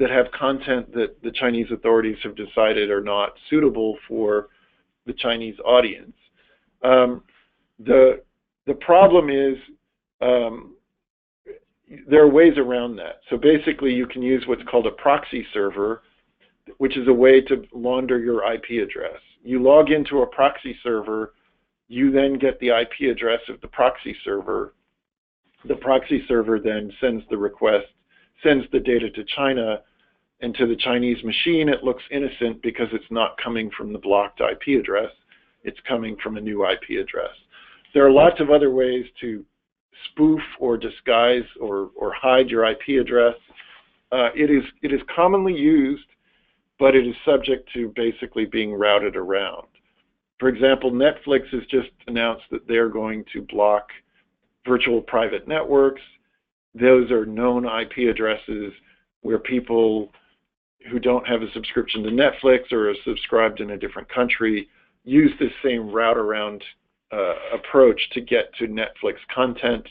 that have content that the Chinese authorities have decided are not suitable for the Chinese audience. Um, the, the problem is um, there are ways around that. So basically you can use what's called a proxy server, which is a way to launder your I P address. You log into a proxy server, you then get the I P address of the proxy server. The proxy server then sends the request, sends the data to China, and to the Chinese machine it looks innocent because it's not coming from the blocked I P address, it's coming from a new I P address. There are lots of other ways to spoof or disguise or, or hide your I P address. Uh, it is, it is commonly used, but it is subject to basically being routed around. For example, Netflix has just announced that they're going to block virtual private networks. Those are known I P addresses where people who don't have a subscription to Netflix or are subscribed in a different country use this same route around uh, approach to get to Netflix content.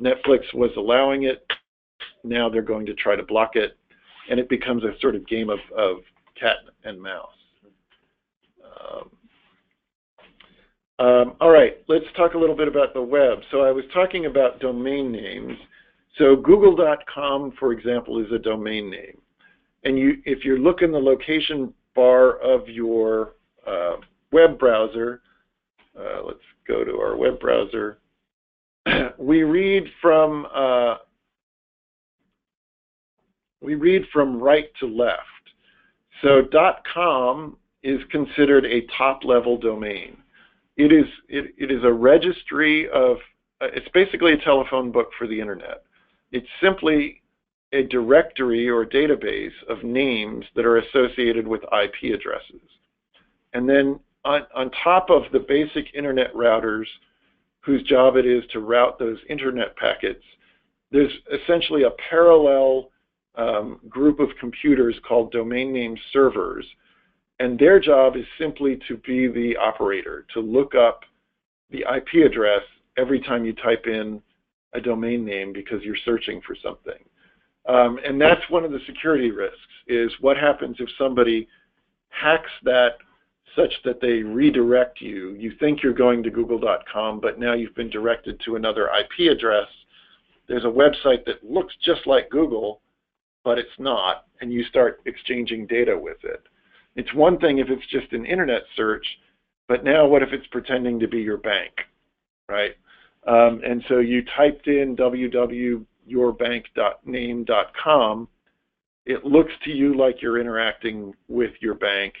Netflix was allowing it. Now they're going to try to block it. And it becomes a sort of game of, of cat and mouse. Um, um, all right, let's talk a little bit about the web. So I was talking about domain names. So google dot com, for example, is a domain name. And you, if you look in the location bar of your uh, web browser, uh, let's go to our web browser, we read from uh, We read from right to left. So .com is considered a top-level domain. It is, it, it is a registry of, uh, it's basically a telephone book for the internet. It's simply a directory or database of names that are associated with I P addresses. And then on, on top of the basic internet routers whose job it is to route those internet packets, there's essentially a parallel Um, group of computers called domain name servers, and their job is simply to be the operator, to look up the I P address every time you type in a domain name because you're searching for something. Um, and that's one of the security risks, is what happens if somebody hacks that such that they redirect you. You think you're going to google dot com, but now you've been directed to another I P address. There's a website that looks just like Google, but it's not, and you start exchanging data with it. It's one thing if it's just an internet search, but now what if it's pretending to be your bank, right? Um, and so you typed in w w w dot your bank dot name dot com. It looks to you like you're interacting with your bank,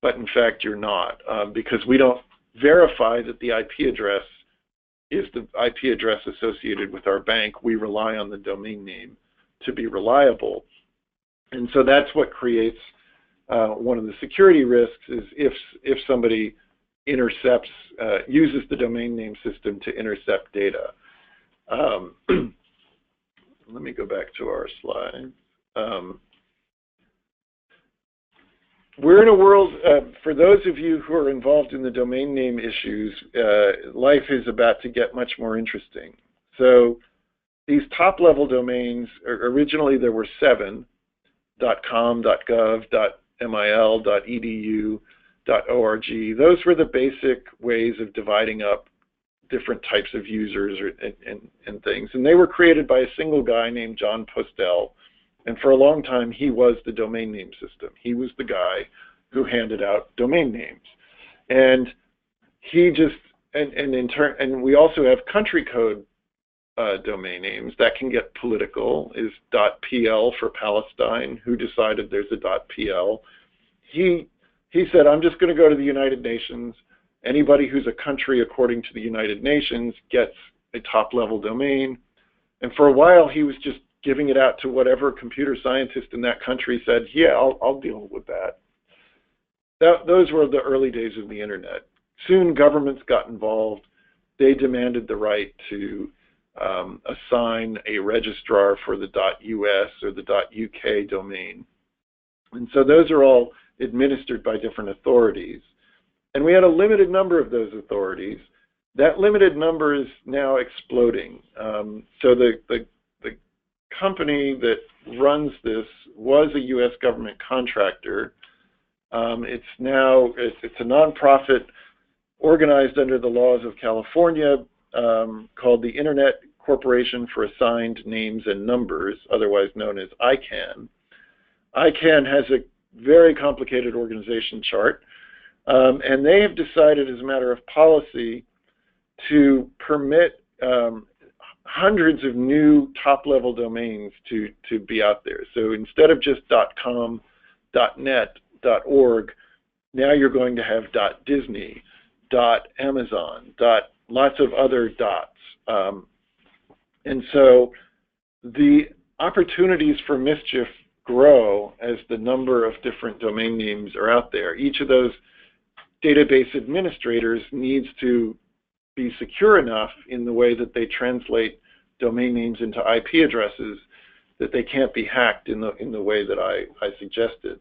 but in fact you're not, um, because we don't verify that the I P address is the I P address associated with our bank. We rely on the domain name to be reliable. And so that's what creates uh, one of the security risks, is if, if somebody intercepts, uh, uses the domain name system to intercept data. Um, let me go back to our slide. Um, we're in a world, uh, for those of you who are involved in the domain name issues, uh, life is about to get much more interesting. So these top-level domains, originally there were seven, .com, .gov, .mil, .edu, .org. Those were the basic ways of dividing up different types of users and, and, and things. And they were created by a single guy named John Postel. And for a long time, he was the domain name system. He was the guy who handed out domain names. And he just, and, and, in turn, and we also have country code Uh, domain names that can get political. Is .pl for Palestine? Who decided there's a .pl? He He said, I'm just going to go to the United Nations. Anybody who's a country according to the United Nations gets a top-level domain. And for a while, he was just giving it out to whatever computer scientist in that country said, yeah, I'll, I'll deal with that. that. Those were the early days of the Internet. Soon, governments got involved. They demanded the right to um, assign a registrar for the .us or the .uk domain. And so those are all administered by different authorities. And we had a limited number of those authorities. That limited number is now exploding. Um, so the, the, the company that runs this was a U S government contractor. Um, it's now, it's, it's a nonprofit organized under the laws of California um, called the Internet Corporation for Assigned Names and Numbers, otherwise known as ICANN. ICANN has a very complicated organization chart, um, and they have decided as a matter of policy to permit um, hundreds of new top-level domains to, to be out there. So instead of just .com, .net, .org, now you're going to have .disney, .amazon, .lots of other dots. Um, and so the opportunities for mischief grow as the number of different domain names are out there. Each of those database administrators needs to be secure enough in the way that they translate domain names into I P addresses that they can't be hacked in the, in the way that I, I suggested.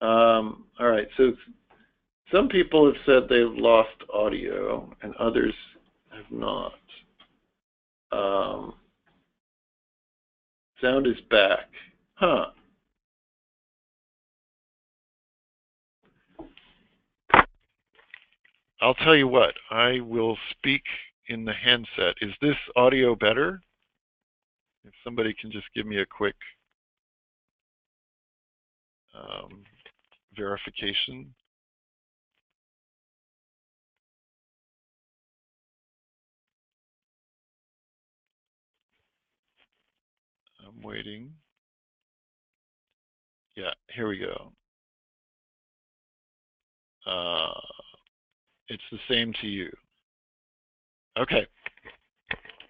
Um, all right, so some people have said they've lost audio and others have not. Um, Sound is back. Huh. I'll tell you what, I will speak in the handset. Is this audio better? If somebody can just give me a quick um, verification. I'm waiting. Yeah, here we go. Uh, it's the same to you. Okay.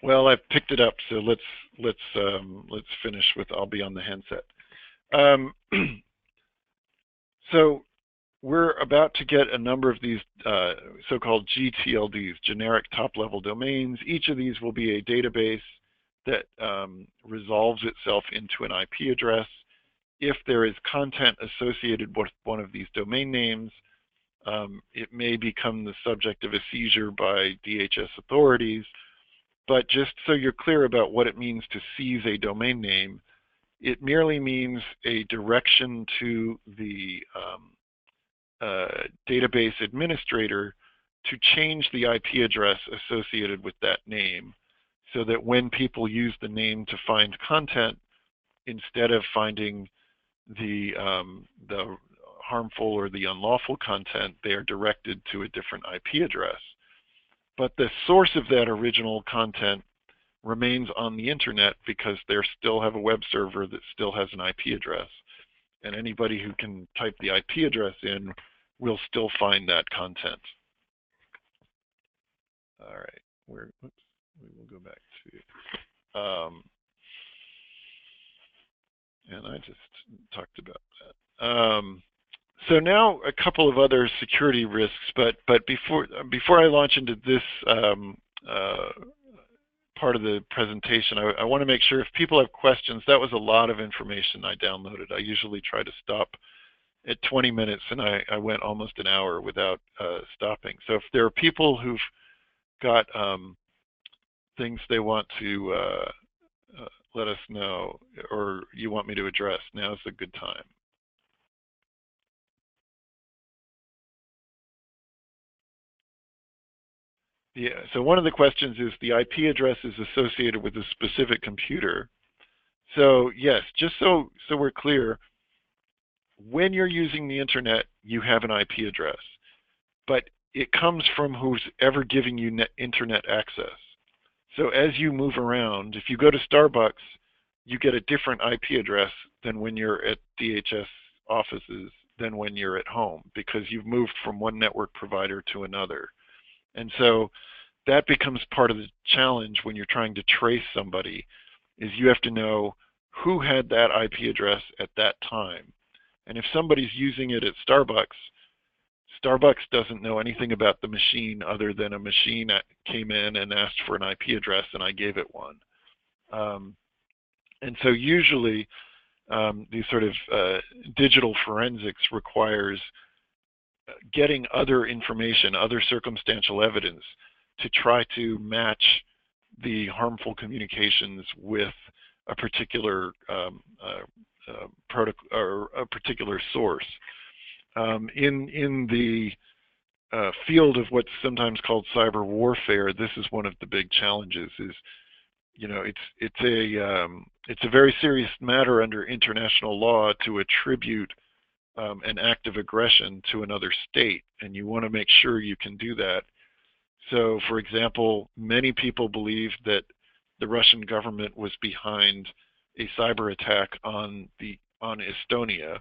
Well, I picked it up, so let's let's um, let's finish with I'll be on the handset. Um, so we're about to get a number of these uh, so-called G T L Ds, generic top-level domains. Each of these will be a database that um, resolves itself into an I P address. If there is content associated with one of these domain names, um, it may become the subject of a seizure by D H S authorities. But just so you're clear about what it means to seize a domain name, it merely means a direction to the um, uh, database administrator to change the I P address associated with that name, so that when people use the name to find content, instead of finding the, um, the harmful or the unlawful content, they are directed to a different I P address. But the source of that original content remains on the Internet because they still have a web server that still has an I P address. And anybody who can type the I P address in will still find that content. All right. We're, oops. We will go back to, um, and I just talked about that. Um, so now a couple of other security risks, but but before before I launch into this um, uh, part of the presentation, I, I want to make sure if people have questions. That was a lot of information I downloaded. I usually try to stop at twenty minutes, and I, I went almost an hour without uh, stopping. So if there are people who've got um, things they want to uh, uh, let us know, or you want me to address, now's a good time. Yeah, so one of the questions is the I P address is associated with a specific computer. So yes, just so, so we're clear, when you're using the Internet, you have an I P address, but it comes from who's ever giving you net Internet access. So as you move around, if you go to Starbucks, you get a different I P address than when you're at D H S offices than when you're at home, because you've moved from one network provider to another. And so that becomes part of the challenge when you're trying to trace somebody, is you have to know who had that I P address at that time. And if somebody's using it at Starbucks, Starbucks doesn't know anything about the machine other than a machine came in and asked for an I P address and I gave it one. Um, and so usually um, these sort of uh, digital forensics requires getting other information, other circumstantial evidence, to try to match the harmful communications with a particular um, uh, uh, protocol or a particular source. Um, in in the uh, field of what's sometimes called cyber warfare, this is one of the big challenges. Is you know it's it's a um, it's a very serious matter under international law to attribute um, an act of aggression to another state, and you want to make sure you can do that. So, for example, many people believe that the Russian government was behind a cyber attack on the on Estonia.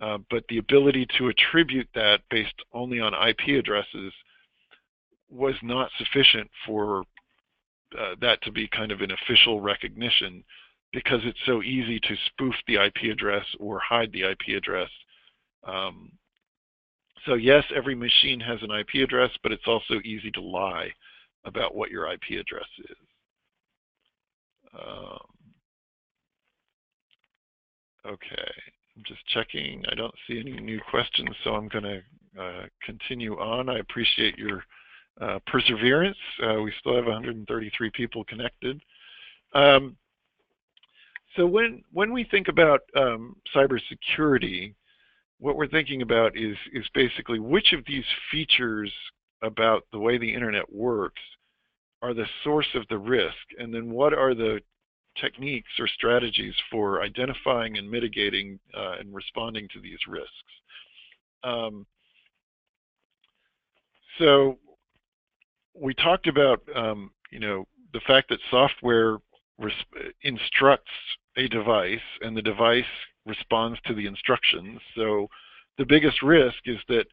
Uh, but the ability to attribute that based only on I P addresses was not sufficient for uh, that to be kind of an official recognition, because it's so easy to spoof the I P address or hide the I P address. Um, so yes, every machine has an I P address, but it's also easy to lie about what your I P address is. Um, okay. I'm just checking. I don't see any new questions, so I'm going to uh, continue on. I appreciate your uh, perseverance. Uh, we still have one hundred thirty-three people connected. Um, so when when we think about um, cybersecurity, what we're thinking about is is basically which of these features about the way the internet works are the source of the risk, and then what are the techniques or strategies for identifying and mitigating uh, and responding to these risks. Um, so we talked about, um, you know, the fact that software instructs a device and the device responds to the instructions. So the biggest risk is that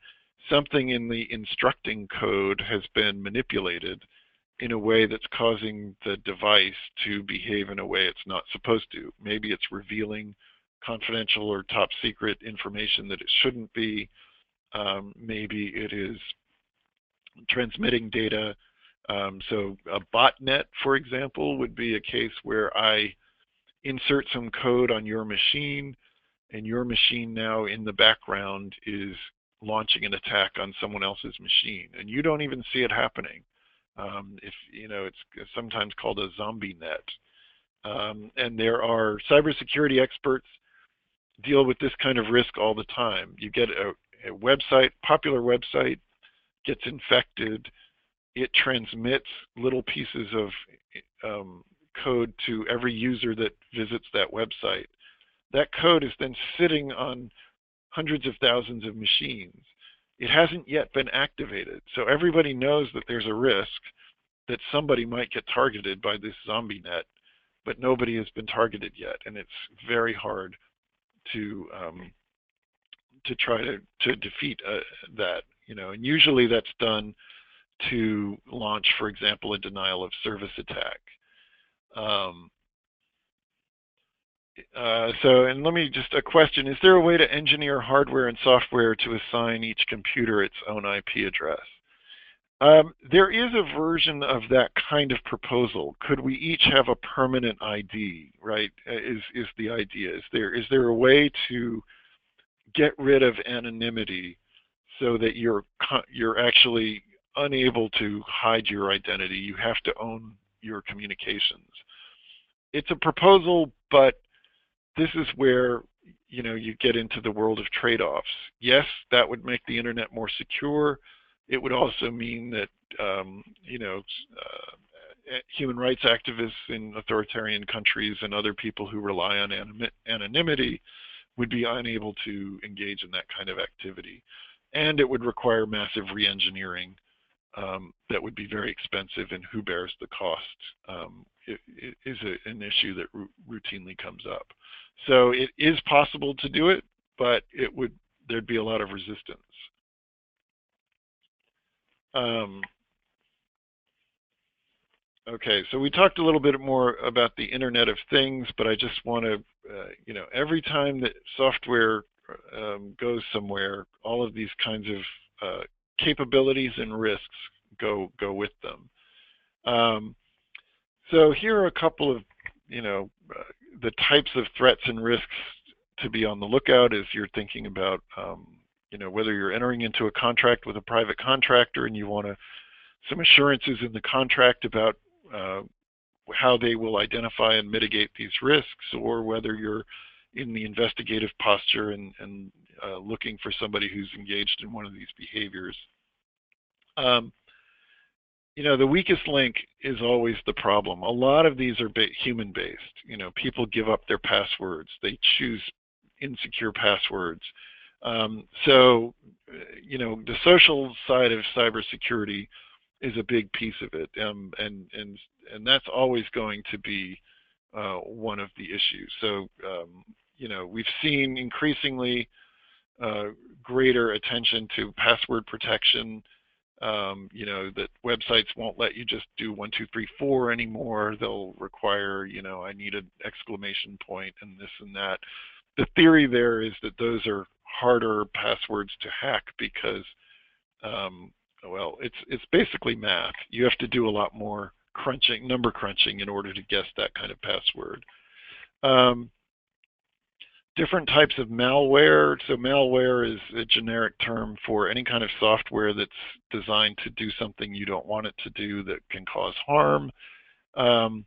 something in the instructing code has been manipulated in a way that's causing the device to behave in a way it's not supposed to. Maybe it's revealing confidential or top secret information that it shouldn't be. Um, maybe it is transmitting data. Um, so a botnet, for example, would be a case where I insert some code on your machine, and your machine now in the background is launching an attack on someone else's machine, and you don't even see it happening. Um, if you know, it's sometimes called a zombie net, um, and there are cybersecurity experts deal with this kind of risk all the time. You get a, a website, popular website, gets infected, it transmits little pieces of um, code to every user that visits that website. That code is then sitting on hundreds of thousands of machines. It hasn't yet been activated, so everybody knows that there's a risk that somebody might get targeted by this zombie net, but nobody has been targeted yet, and it's very hard to um, to try to to defeat uh, that. You know, and usually that's done to launch, for example, a denial of service attack. Um, Uh, so, and let me just a question, is there a way to engineer hardware and software to assign each computer its own I P address? Um, there is a version of that kind of proposal. Could we each have a permanent I D, right, is, is the idea. Is there, is there a way to get rid of anonymity so that you're, you're actually unable to hide your identity? You have to own your communications. It's a proposal, but this is where, you know, you get into the world of trade-offs. Yes, that would make the internet more secure. It would also mean that, um, you know, uh, human rights activists in authoritarian countries and other people who rely on anonymity would be unable to engage in that kind of activity. And it would require massive re-engineering um, that would be very expensive, and who bears the cost um, it, it is a, an issue that routinely comes up. So it is possible to do it. but it would there'd be a lot of resistance. Um, okay, so we talked a little bit more about the Internet of Things, but I just want to, uh, you know, every time that software um, goes somewhere, all of these kinds of uh, capabilities and risks go go with them. Um, so here are a couple of, you know, uh, the types of threats and risks to be on the lookout as you're thinking about, um, you know, whether you're entering into a contract with a private contractor and you want to some assurances in the contract about uh, how they will identify and mitigate these risks, or whether you're in the investigative posture and, and uh, looking for somebody who's engaged in one of these behaviors. Um, you know, the weakest link is always the problem. A lot of these are human-based. You know, people give up their passwords. They choose insecure passwords. Um, so, you know, the social side of cybersecurity is a big piece of it, um, and and and that's always going to be uh, one of the issues. So, um, you know, we've seen increasingly uh, greater attention to password protection. Um, you know, that websites won't let you just do one, two, three, four anymore. They'll require, you know, I need an exclamation point and this and that. The theory there is that those are harder passwords to hack because, um, well, it's it's basically math. You have to do a lot more crunching, number crunching, in order to guess that kind of password. Um, Different types of malware. So malware is a generic term for any kind of software that's designed to do something you don't want it to do that can cause harm. Um,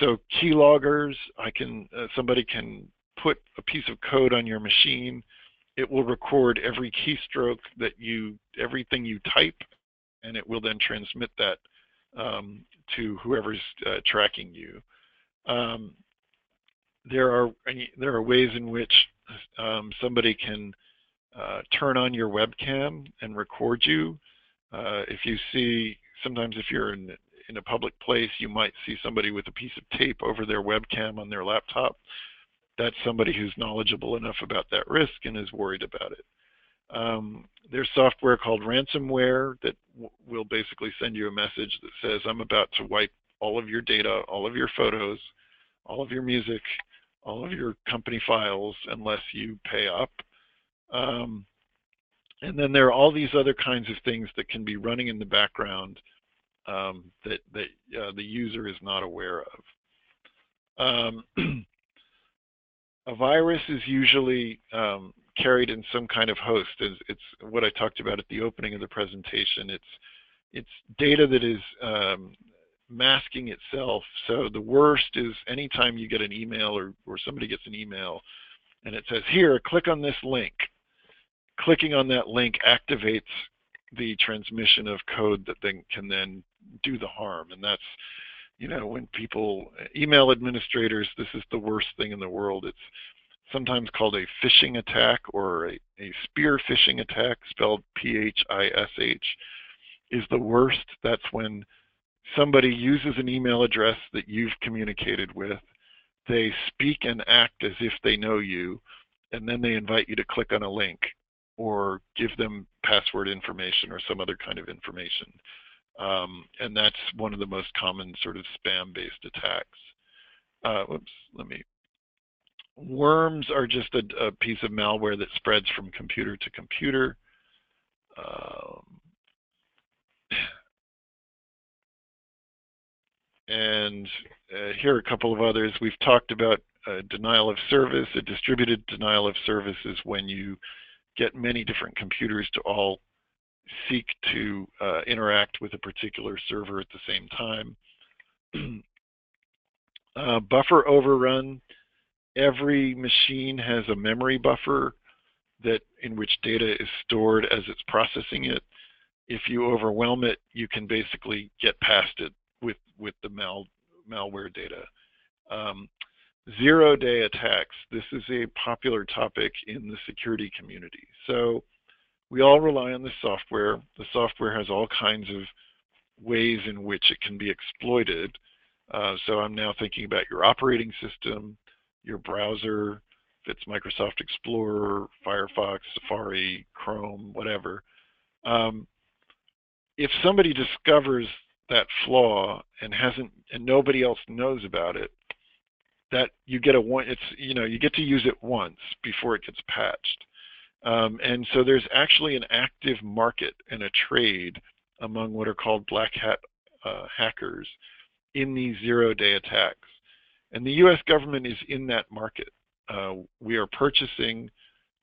so keyloggers, I can uh, somebody can put a piece of code on your machine. It will record every keystroke that you, everything you type, and it will then transmit that um, to whoever's uh, tracking you. Um, There are there are ways in which um, somebody can uh, turn on your webcam and record you. Uh, if you see, sometimes if you're in in a public place, you might see somebody with a piece of tape over their webcam on their laptop. That's somebody who's knowledgeable enough about that risk and is worried about it. Um, there's software called ransomware that w will basically send you a message that says, "I'm about to wipe all of your data, all of your photos, all of your music, all of your company files, unless you pay up." Um, and then there are all these other kinds of things that can be running in the background um, that, that uh, the user is not aware of. Um, a virus is usually um, carried in some kind of host. It's, it's what I talked about at the opening of the presentation. It's, it's data that is um, masking itself. So the worst is anytime you get an email or, or somebody gets an email and it says, here, click on this link. Clicking on that link activates the transmission of code that then can then do the harm. And that's, you know, when people, email administrators, this is the worst thing in the world. It's sometimes called a phishing attack or a, a spear phishing attack, spelled P H I S H, is the worst. That's when somebody uses an email address that you've communicated with, they speak and act as if they know you, and then they invite you to click on a link or give them password information or some other kind of information. Um, and that's one of the most common sort of spam-based attacks. Uh, oops, let me. Worms are just a, a piece of malware that spreads from computer to computer. Um, And uh, here are a couple of others. We've talked about uh, denial of service. A distributed denial of service is when you get many different computers to all seek to uh, interact with a particular server at the same time. uh, buffer overrun. Every machine has a memory buffer that in which data is stored as it's processing it. If you overwhelm it, you can basically get past it with with the mal malware data. Um, zero-day attacks. This is a popular topic in the security community. So we all rely on the software. The software has all kinds of ways in which it can be exploited. Uh, so I'm now thinking about your operating system, your browser, fits Microsoft Explorer, Firefox, Safari, Chrome, whatever. Um, if somebody discovers that flaw and hasn't, and nobody else knows about it, that you get a one. It's you know you get to use it once before it gets patched. Um, and so there's actually an active market and a trade among what are called black hat uh, hackers in these zero-day attacks. And the U S government is in that market. Uh, we are purchasing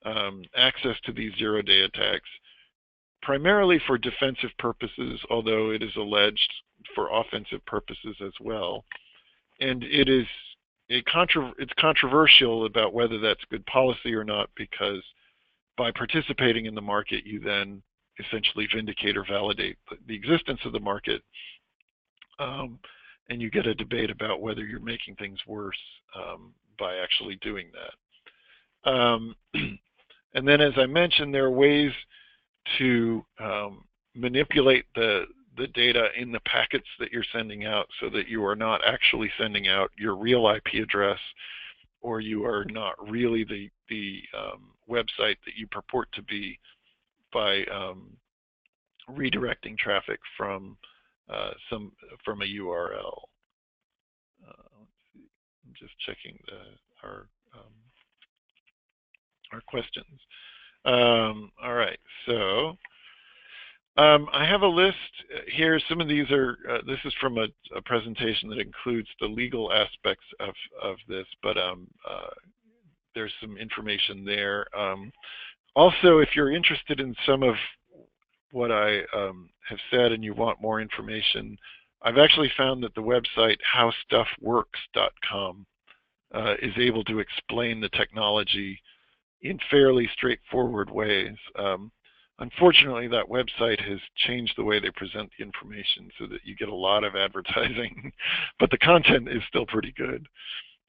um, access to these zero-day attacks primarily for defensive purposes, although it is alleged for offensive purposes as well. And it is a contro it's controversial about whether that's good policy or not, because by participating in the market, you then essentially vindicate or validate the existence of the market, um, and you get a debate about whether you're making things worse um, by actually doing that. Um, and then, as I mentioned, there are ways to um, manipulate the, the data in the packets that you're sending out so that you are not actually sending out your real I P address, or you are not really the, the um, website that you purport to be, by um, redirecting traffic from uh, some from a U R L. Uh, let's see. I'm just checking the, our um, our questions. Um, all right, so um, I have a list here. Some of these are. Uh, this is from a, a presentation that includes the legal aspects of of this, but um, uh, there's some information there. Um, Also, if you're interested in some of what I um, have said and you want more information, I've actually found that the website How Stuff Works dot com uh, is able to explain the technology in fairly straightforward ways. Um, unfortunately, that website has changed the way they present the information so that you get a lot of advertising, but the content is still pretty good.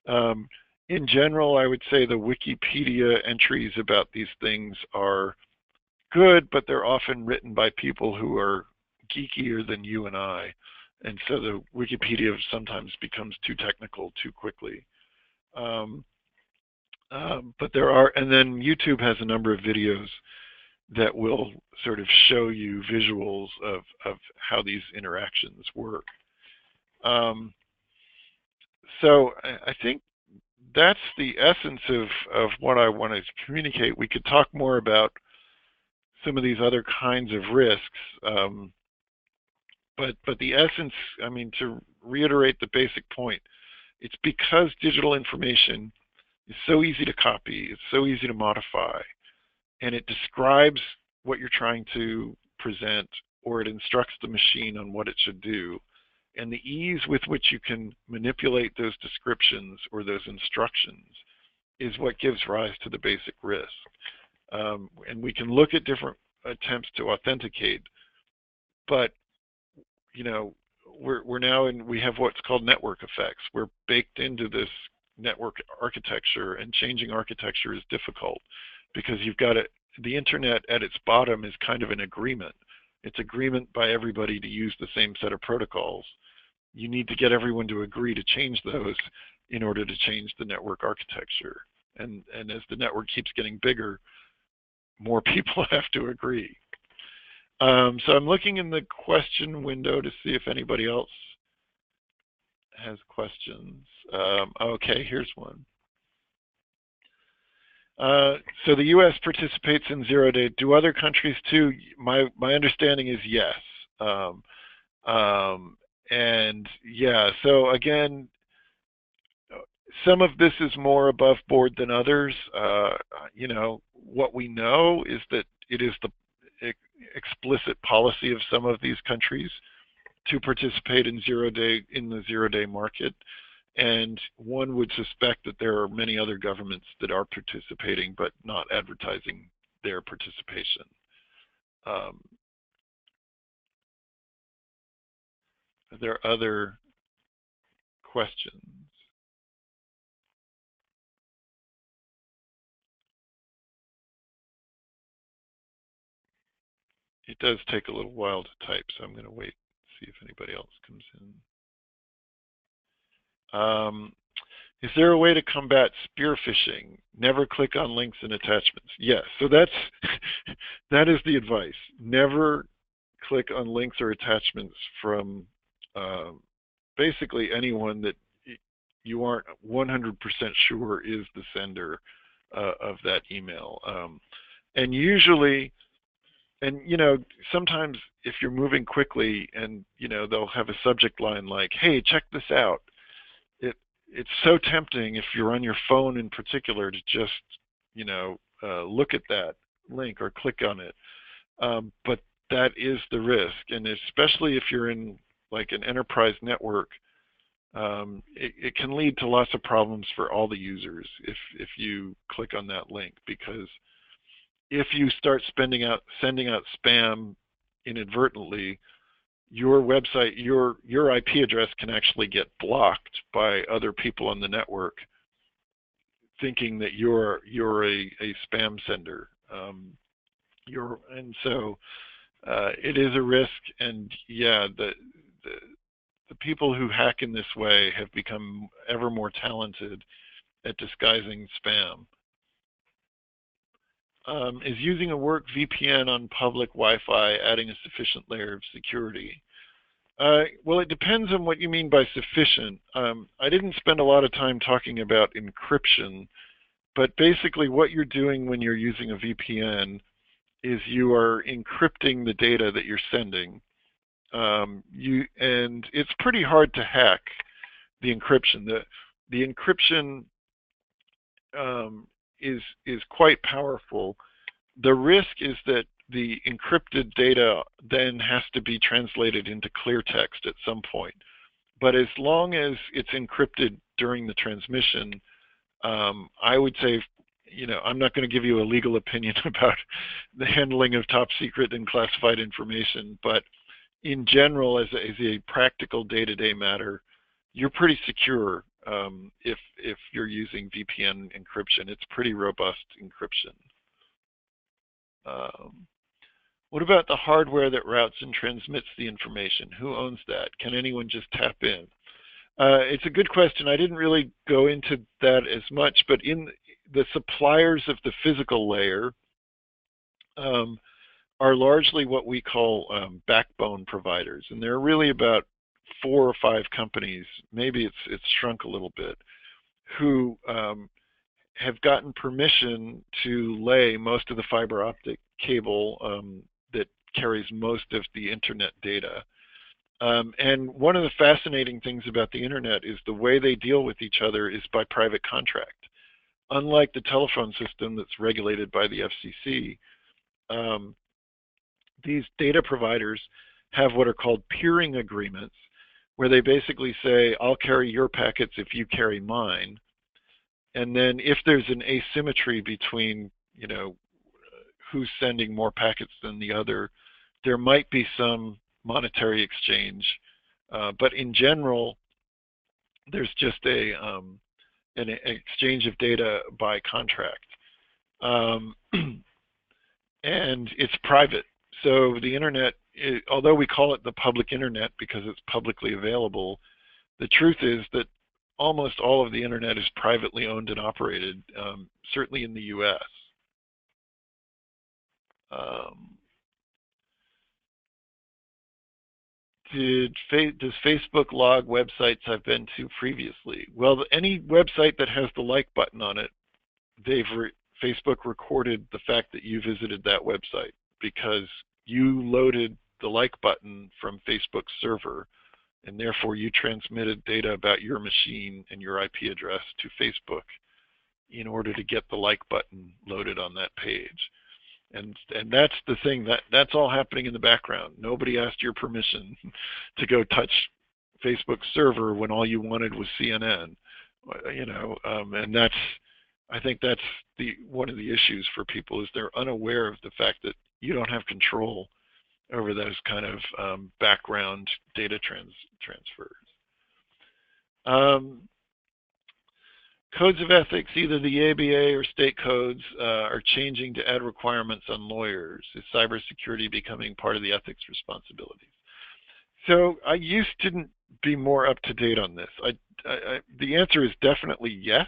Um, In general, I would say the Wikipedia entries about these things are good, but they're often written by people who are geekier than you and I, and so the Wikipedia sometimes becomes too technical too quickly. Um, um, but there are, and then YouTube has a number of videos that will sort of show you visuals of, of how these interactions work. Um, so I, I think that's the essence of, of what I wanted to communicate. We could talk more about some of these other kinds of risks, um, but, but the essence, I mean, to reiterate the basic point, it's because digital information is so easy to copy, it's so easy to modify, and it describes what you're trying to present, or it instructs the machine on what it should do. And the ease with which you can manipulate those descriptions or those instructions is what gives rise to the basic risk. Um, and we can look at different attempts to authenticate, but you know, we're we're now in we have what's called network effects. We're baked into this network architecture, and changing architecture is difficult because you've got it. The internet at its bottom is kind of an agreement. It's agreement by everybody to use the same set of protocols. You need to get everyone to agree to change those in order to change the network architecture. And, and as the network keeps getting bigger, more people have to agree. Um, so I'm looking in the question window to see if anybody else has questions. Um, okay, here's one. Uh, so the U S participates in zero-day. Do other countries too? My my understanding is yes, um, um, and yeah. So again, some of this is more above board than others. Uh, you know, what we know is that it is the ex explicit policy of some of these countries to participate in zero-day in the zero-day market. And one would suspect that there are many other governments that are participating but not advertising their participation. Um, are there other questions? It does take a little while to type, so I'm going to wait and see if anybody else comes in. Um, Is there a way to combat spear phishing? Never click on links and attachments. Yes, so that's that is the advice. Never click on links or attachments from uh, basically anyone that you aren't one hundred percent sure is the sender uh, of that email. Um, and usually, and you know, sometimes if you're moving quickly and you know they'll have a subject line like, "Hey, check this out." It's so tempting if you're on your phone in particular to just, you know, uh, look at that link or click on it. Um, but that is the risk, and especially if you're in like an enterprise network, um, it, it can lead to lots of problems for all the users if if you click on that link, because if you start spending out sending out spam inadvertently, your website, your your I P address can actually get blocked by other people on the network, thinking that you're you're a, a spam sender. Um, you're and so uh, it is a risk. And yeah, the, the the people who hack in this way have become ever more talented at disguising spam. Um, is using a work V P N on public Wi-Fi adding a sufficient layer of security? Uh, well, it depends on what you mean by sufficient. Um, I didn't spend a lot of time talking about encryption, but basically what you're doing when you're using a V P N is you are encrypting the data that you're sending. Um, you, and it's pretty hard to hack the encryption. The, the encryption um, Is, is quite powerful. The risk is that the encrypted data then has to be translated into clear text at some point. But as long as it's encrypted during the transmission, um, I would say, you know, I'm not going to give you a legal opinion about the handling of top secret and classified information, but in general, as a, as a practical day-to-day matter, you're pretty secure. Um, if if you're using V P N encryption, it's pretty robust encryption. Um, what about the hardware that routes and transmits the information? Who owns that? Can anyone just tap in? Uh, it's a good question. I didn't really go into that as much, but in the suppliers of the physical layer um, are largely what we call um, backbone providers, and they're really about four or five companies, maybe it's it's shrunk a little bit, who um, have gotten permission to lay most of the fiber optic cable um, that carries most of the internet data. Um, and one of the fascinating things about the internet is the way they deal with each other is by private contract. Unlike the telephone system that's regulated by the F C C, um, these data providers have what are called peering agreements, where they basically say, I'll carry your packets if you carry mine. And then if there's an asymmetry between, you know, who's sending more packets than the other, there might be some monetary exchange. Uh, but in general, there's just a um, an exchange of data by contract. Um, and it's private. So the internet, it, although we call it the public internet because it's publicly available, the truth is that almost all of the internet is privately owned and operated, um, certainly in the U S Um, did, does Facebook log websites I've been to previously? Well, any website that has the like button on it, they've re Facebook recorded the fact that you visited that website because you loaded the like button from Facebook's server, and therefore you transmitted data about your machine and your I P address to Facebook in order to get the like button loaded on that page. And and that's the thing, that that's all happening in the background. Nobody asked your permission to go touch Facebook's server when all you wanted was C N N, you know. Um, and that's, I think that's the one of the issues for people, is they're unaware of the fact that you don't have control over those kind of um, background data trans transfers. Um, codes of ethics, either the A B A or state codes, uh, are changing to add requirements on lawyers. Is cybersecurity becoming part of the ethics responsibilities? So I used to be more up to date on this? I, I, I, the answer is definitely yes,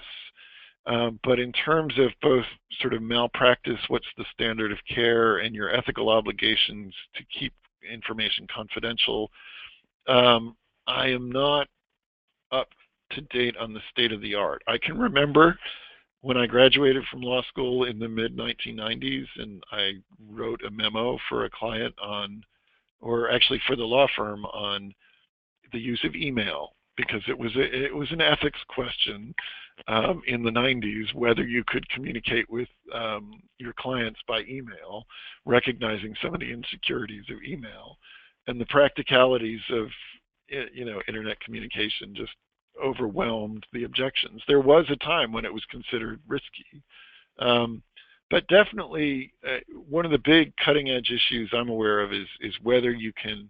um, but in terms of both sort of malpractice, what's the standard of care, and your ethical obligations to keep information confidential, um, I am not up to date on the state of the art. I can remember when I graduated from law school in the mid nineteen nineties, and I wrote a memo for a client on, or actually for the law firm on the use of email, because it was a, it was an ethics question um, in the nineties whether you could communicate with um, your clients by email, recognizing some of the insecurities of email and the practicalities of you know internet communication just overwhelmed the objections. There was a time when it was considered risky, um, but definitely uh, one of the big cutting-edge issues I'm aware of is is whether you can,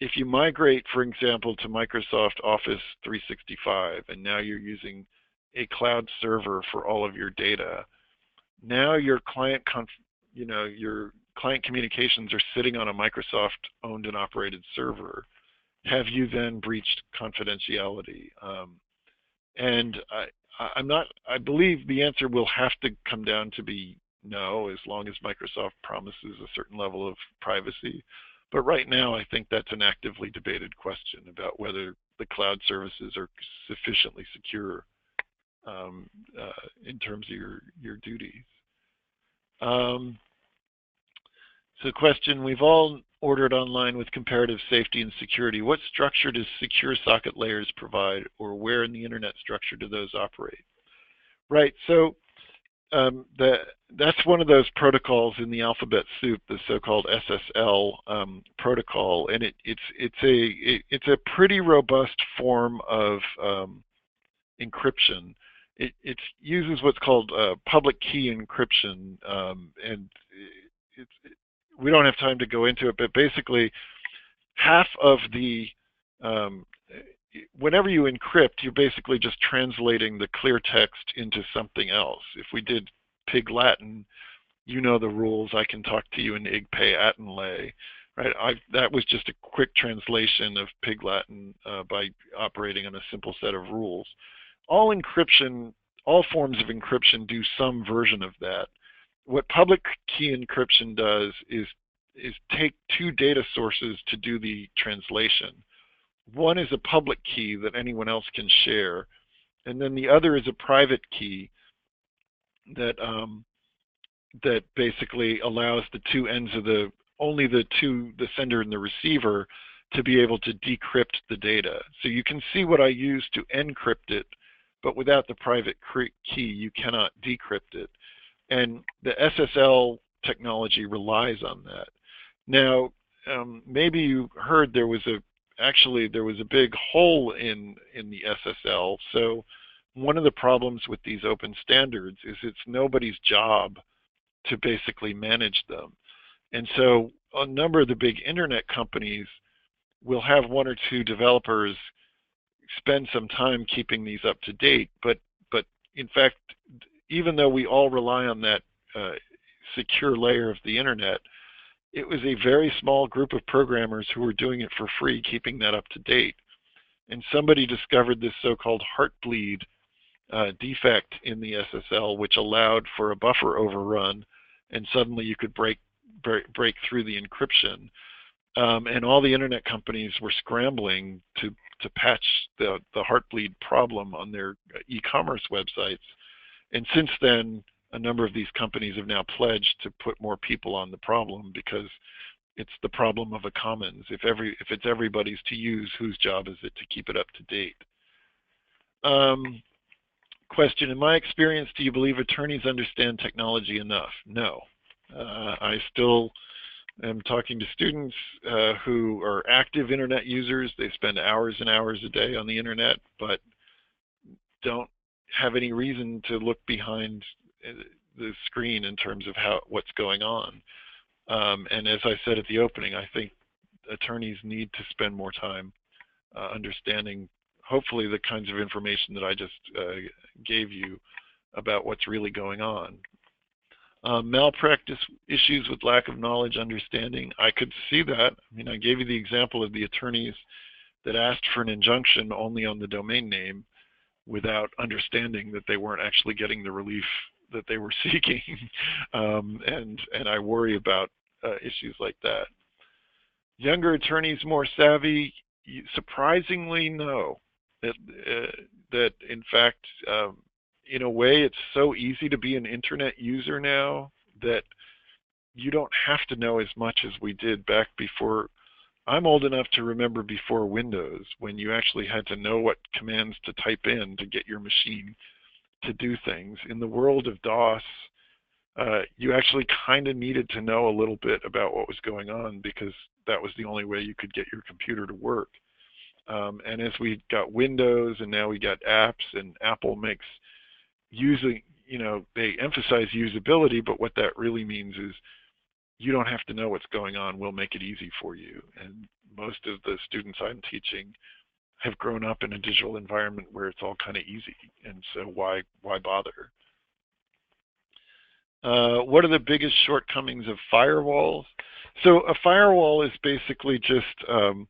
if you migrate, for example, to Microsoft Office three sixty-five, and now you're using a cloud server for all of your data, now your client, conf, you know, your client communications are sitting on a Microsoft-owned and operated server. Have you then breached confidentiality? Um, and I, I'm not. I believe the answer will have to come down to be no, as long as Microsoft promises a certain level of privacy. But right now, I think that's an actively debated question about whether the cloud services are sufficiently secure um, uh, in terms of your your duties. Um, so, question: we've all ordered online with comparative safety and security. What structure does secure socket layers provide, or where in the internet structure do those operate? Right. So. Um, the, that's one of those protocols in the alphabet soup, the so-called S S L um, protocol, and it, it's it's a it, it's a pretty robust form of um, encryption. It, it uses what's called uh, public key encryption, um, and it's it, we don't have time to go into it, but basically, half of the um, whenever you encrypt, you're basically just translating the clear text into something else. If we did Pig Latin, you know the rules. I can talk to you in Ig Pe Aten Lay, right? I, that was just a quick translation of Pig Latin uh, by operating on a simple set of rules. All encryption, all forms of encryption do some version of that. What public key encryption does is is take two data sources to do the translation. One is a public key that anyone else can share, and then the other is a private key that um, that basically allows the two ends of the only the two the sender and the receiver to be able to decrypt the data. So you can see what I use to encrypt it, but without the private key, you cannot decrypt it. And the S S L technology relies on that. Now, um, maybe you heard there was a Actually, there was a big hole in, in the S S L, so one of the problems with these open standards is it's nobody's job to basically manage them. And so a number of the big internet companies will have one or two developers spend some time keeping these up to date, but, but in fact, even though we all rely on that uh, secure layer of the internet, it was a very small group of programmers who were doing it for free, keeping that up to date. And somebody discovered this so-called Heartbleed uh, defect in the S S L, which allowed for a buffer overrun, and suddenly you could break break, break through the encryption. Um, and all the internet companies were scrambling to to patch the the Heartbleed problem on their e-commerce websites. And since then, a number of these companies have now pledged to put more people on the problem because it's the problem of a commons. If every if it's everybody's to use, whose job is it to keep it up to date? Um, question: in my experience, do you believe attorneys understand technology enough? No. Uh, I still am talking to students uh, who are active internet users. They spend hours and hours a day on the internet, but don't have any reason to look behind the screen in terms of how what's going on. Um, and as I said at the opening, I think attorneys need to spend more time uh, understanding, hopefully, the kinds of information that I just uh, gave you about what's really going on. Um, malpractice issues with lack of knowledge, understanding, I could see that. I mean, I gave you the example of the attorneys that asked for an injunction only on the domain name without understanding that they weren't actually getting the relief that they were seeking. um, and, and I worry about uh, issues like that. Younger attorneys more savvy? Surprisingly, no. That, uh, that in fact, um, in a way, it's so easy to be an internet user now that you don't have to know as much as we did back before. I'm old enough to remember before Windows, when you actually had to know what commands to type in to get your machine to do things. In the world of DOS, uh, you actually kind of needed to know a little bit about what was going on because that was the only way you could get your computer to work. Um, and as we got Windows and now we got apps, and Apple makes using, you know, they emphasize usability, but what that really means is you don't have to know what's going on. We'll make it easy for you. And most of the students I'm teaching have grown up in a digital environment where it's all kind of easy. And so why, why bother? Uh, what are the biggest shortcomings of firewalls? So a firewall is basically just um,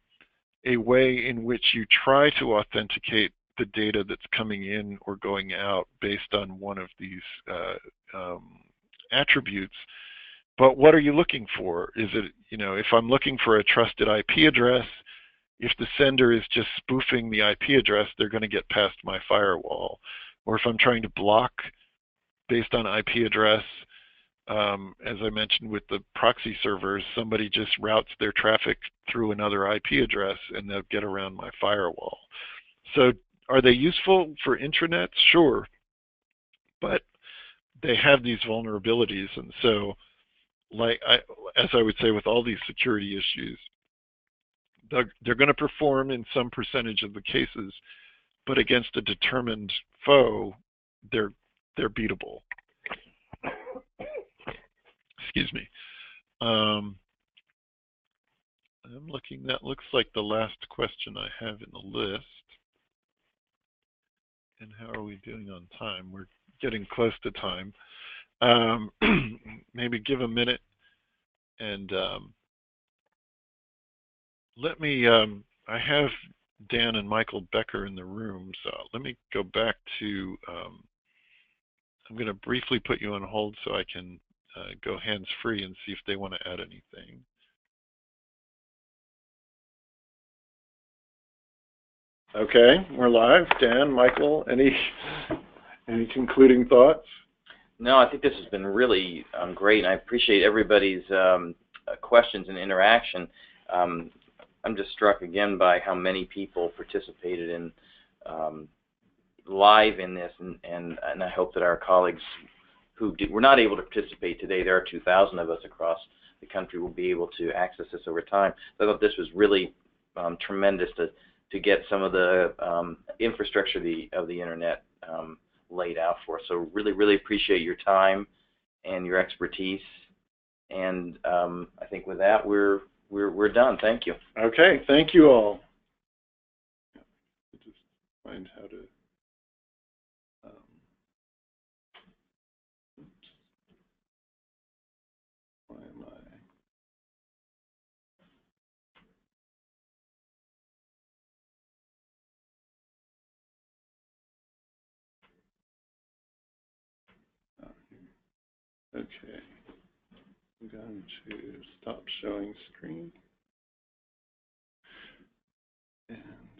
a way in which you try to authenticate the data that's coming in or going out based on one of these uh, um, attributes. But what are you looking for? Is it, you know, if I'm looking for a trusted I P address, if the sender is just spoofing the I P address, they're going to get past my firewall. Or if I'm trying to block based on I P address, um, as I mentioned with the proxy servers, somebody just routes their traffic through another I P address and they'll get around my firewall. So are they useful for intranets? Sure, but they have these vulnerabilities, and so like I, as I would say with all these security issues, they're, they're going to perform in some percentage of the cases, but against a determined foe, they're they're beatable. Excuse me. Um, I'm looking. That looks like the last question I have in the list. And how are we doing on time? We're getting close to time. Um, maybe give a minute and um, let me, um, I have Dan and Michael Becker in the room, so let me go back to, um, I'm going to briefly put you on hold so I can uh, go hands-free and see if they want to add anything. Okay, we're live. Dan, Michael, any, any concluding thoughts? No, I think this has been really um, great, and I appreciate everybody's um, questions and interaction. Um, I'm just struck again by how many people participated in um, live in this, and, and, and I hope that our colleagues who did, were not able to participate today, there are two thousand of us across the country, will be able to access this over time. So I thought this was really um, tremendous to, to get some of the um, infrastructure of the, of the internet um, laid out for us. So really, really appreciate your time and your expertise. And um, I think with that, we're we're we're done. Thank you. Okay. Thank you all. Just find how to. Um, oops. Why am I? Okay, I'm going to stop showing screen. And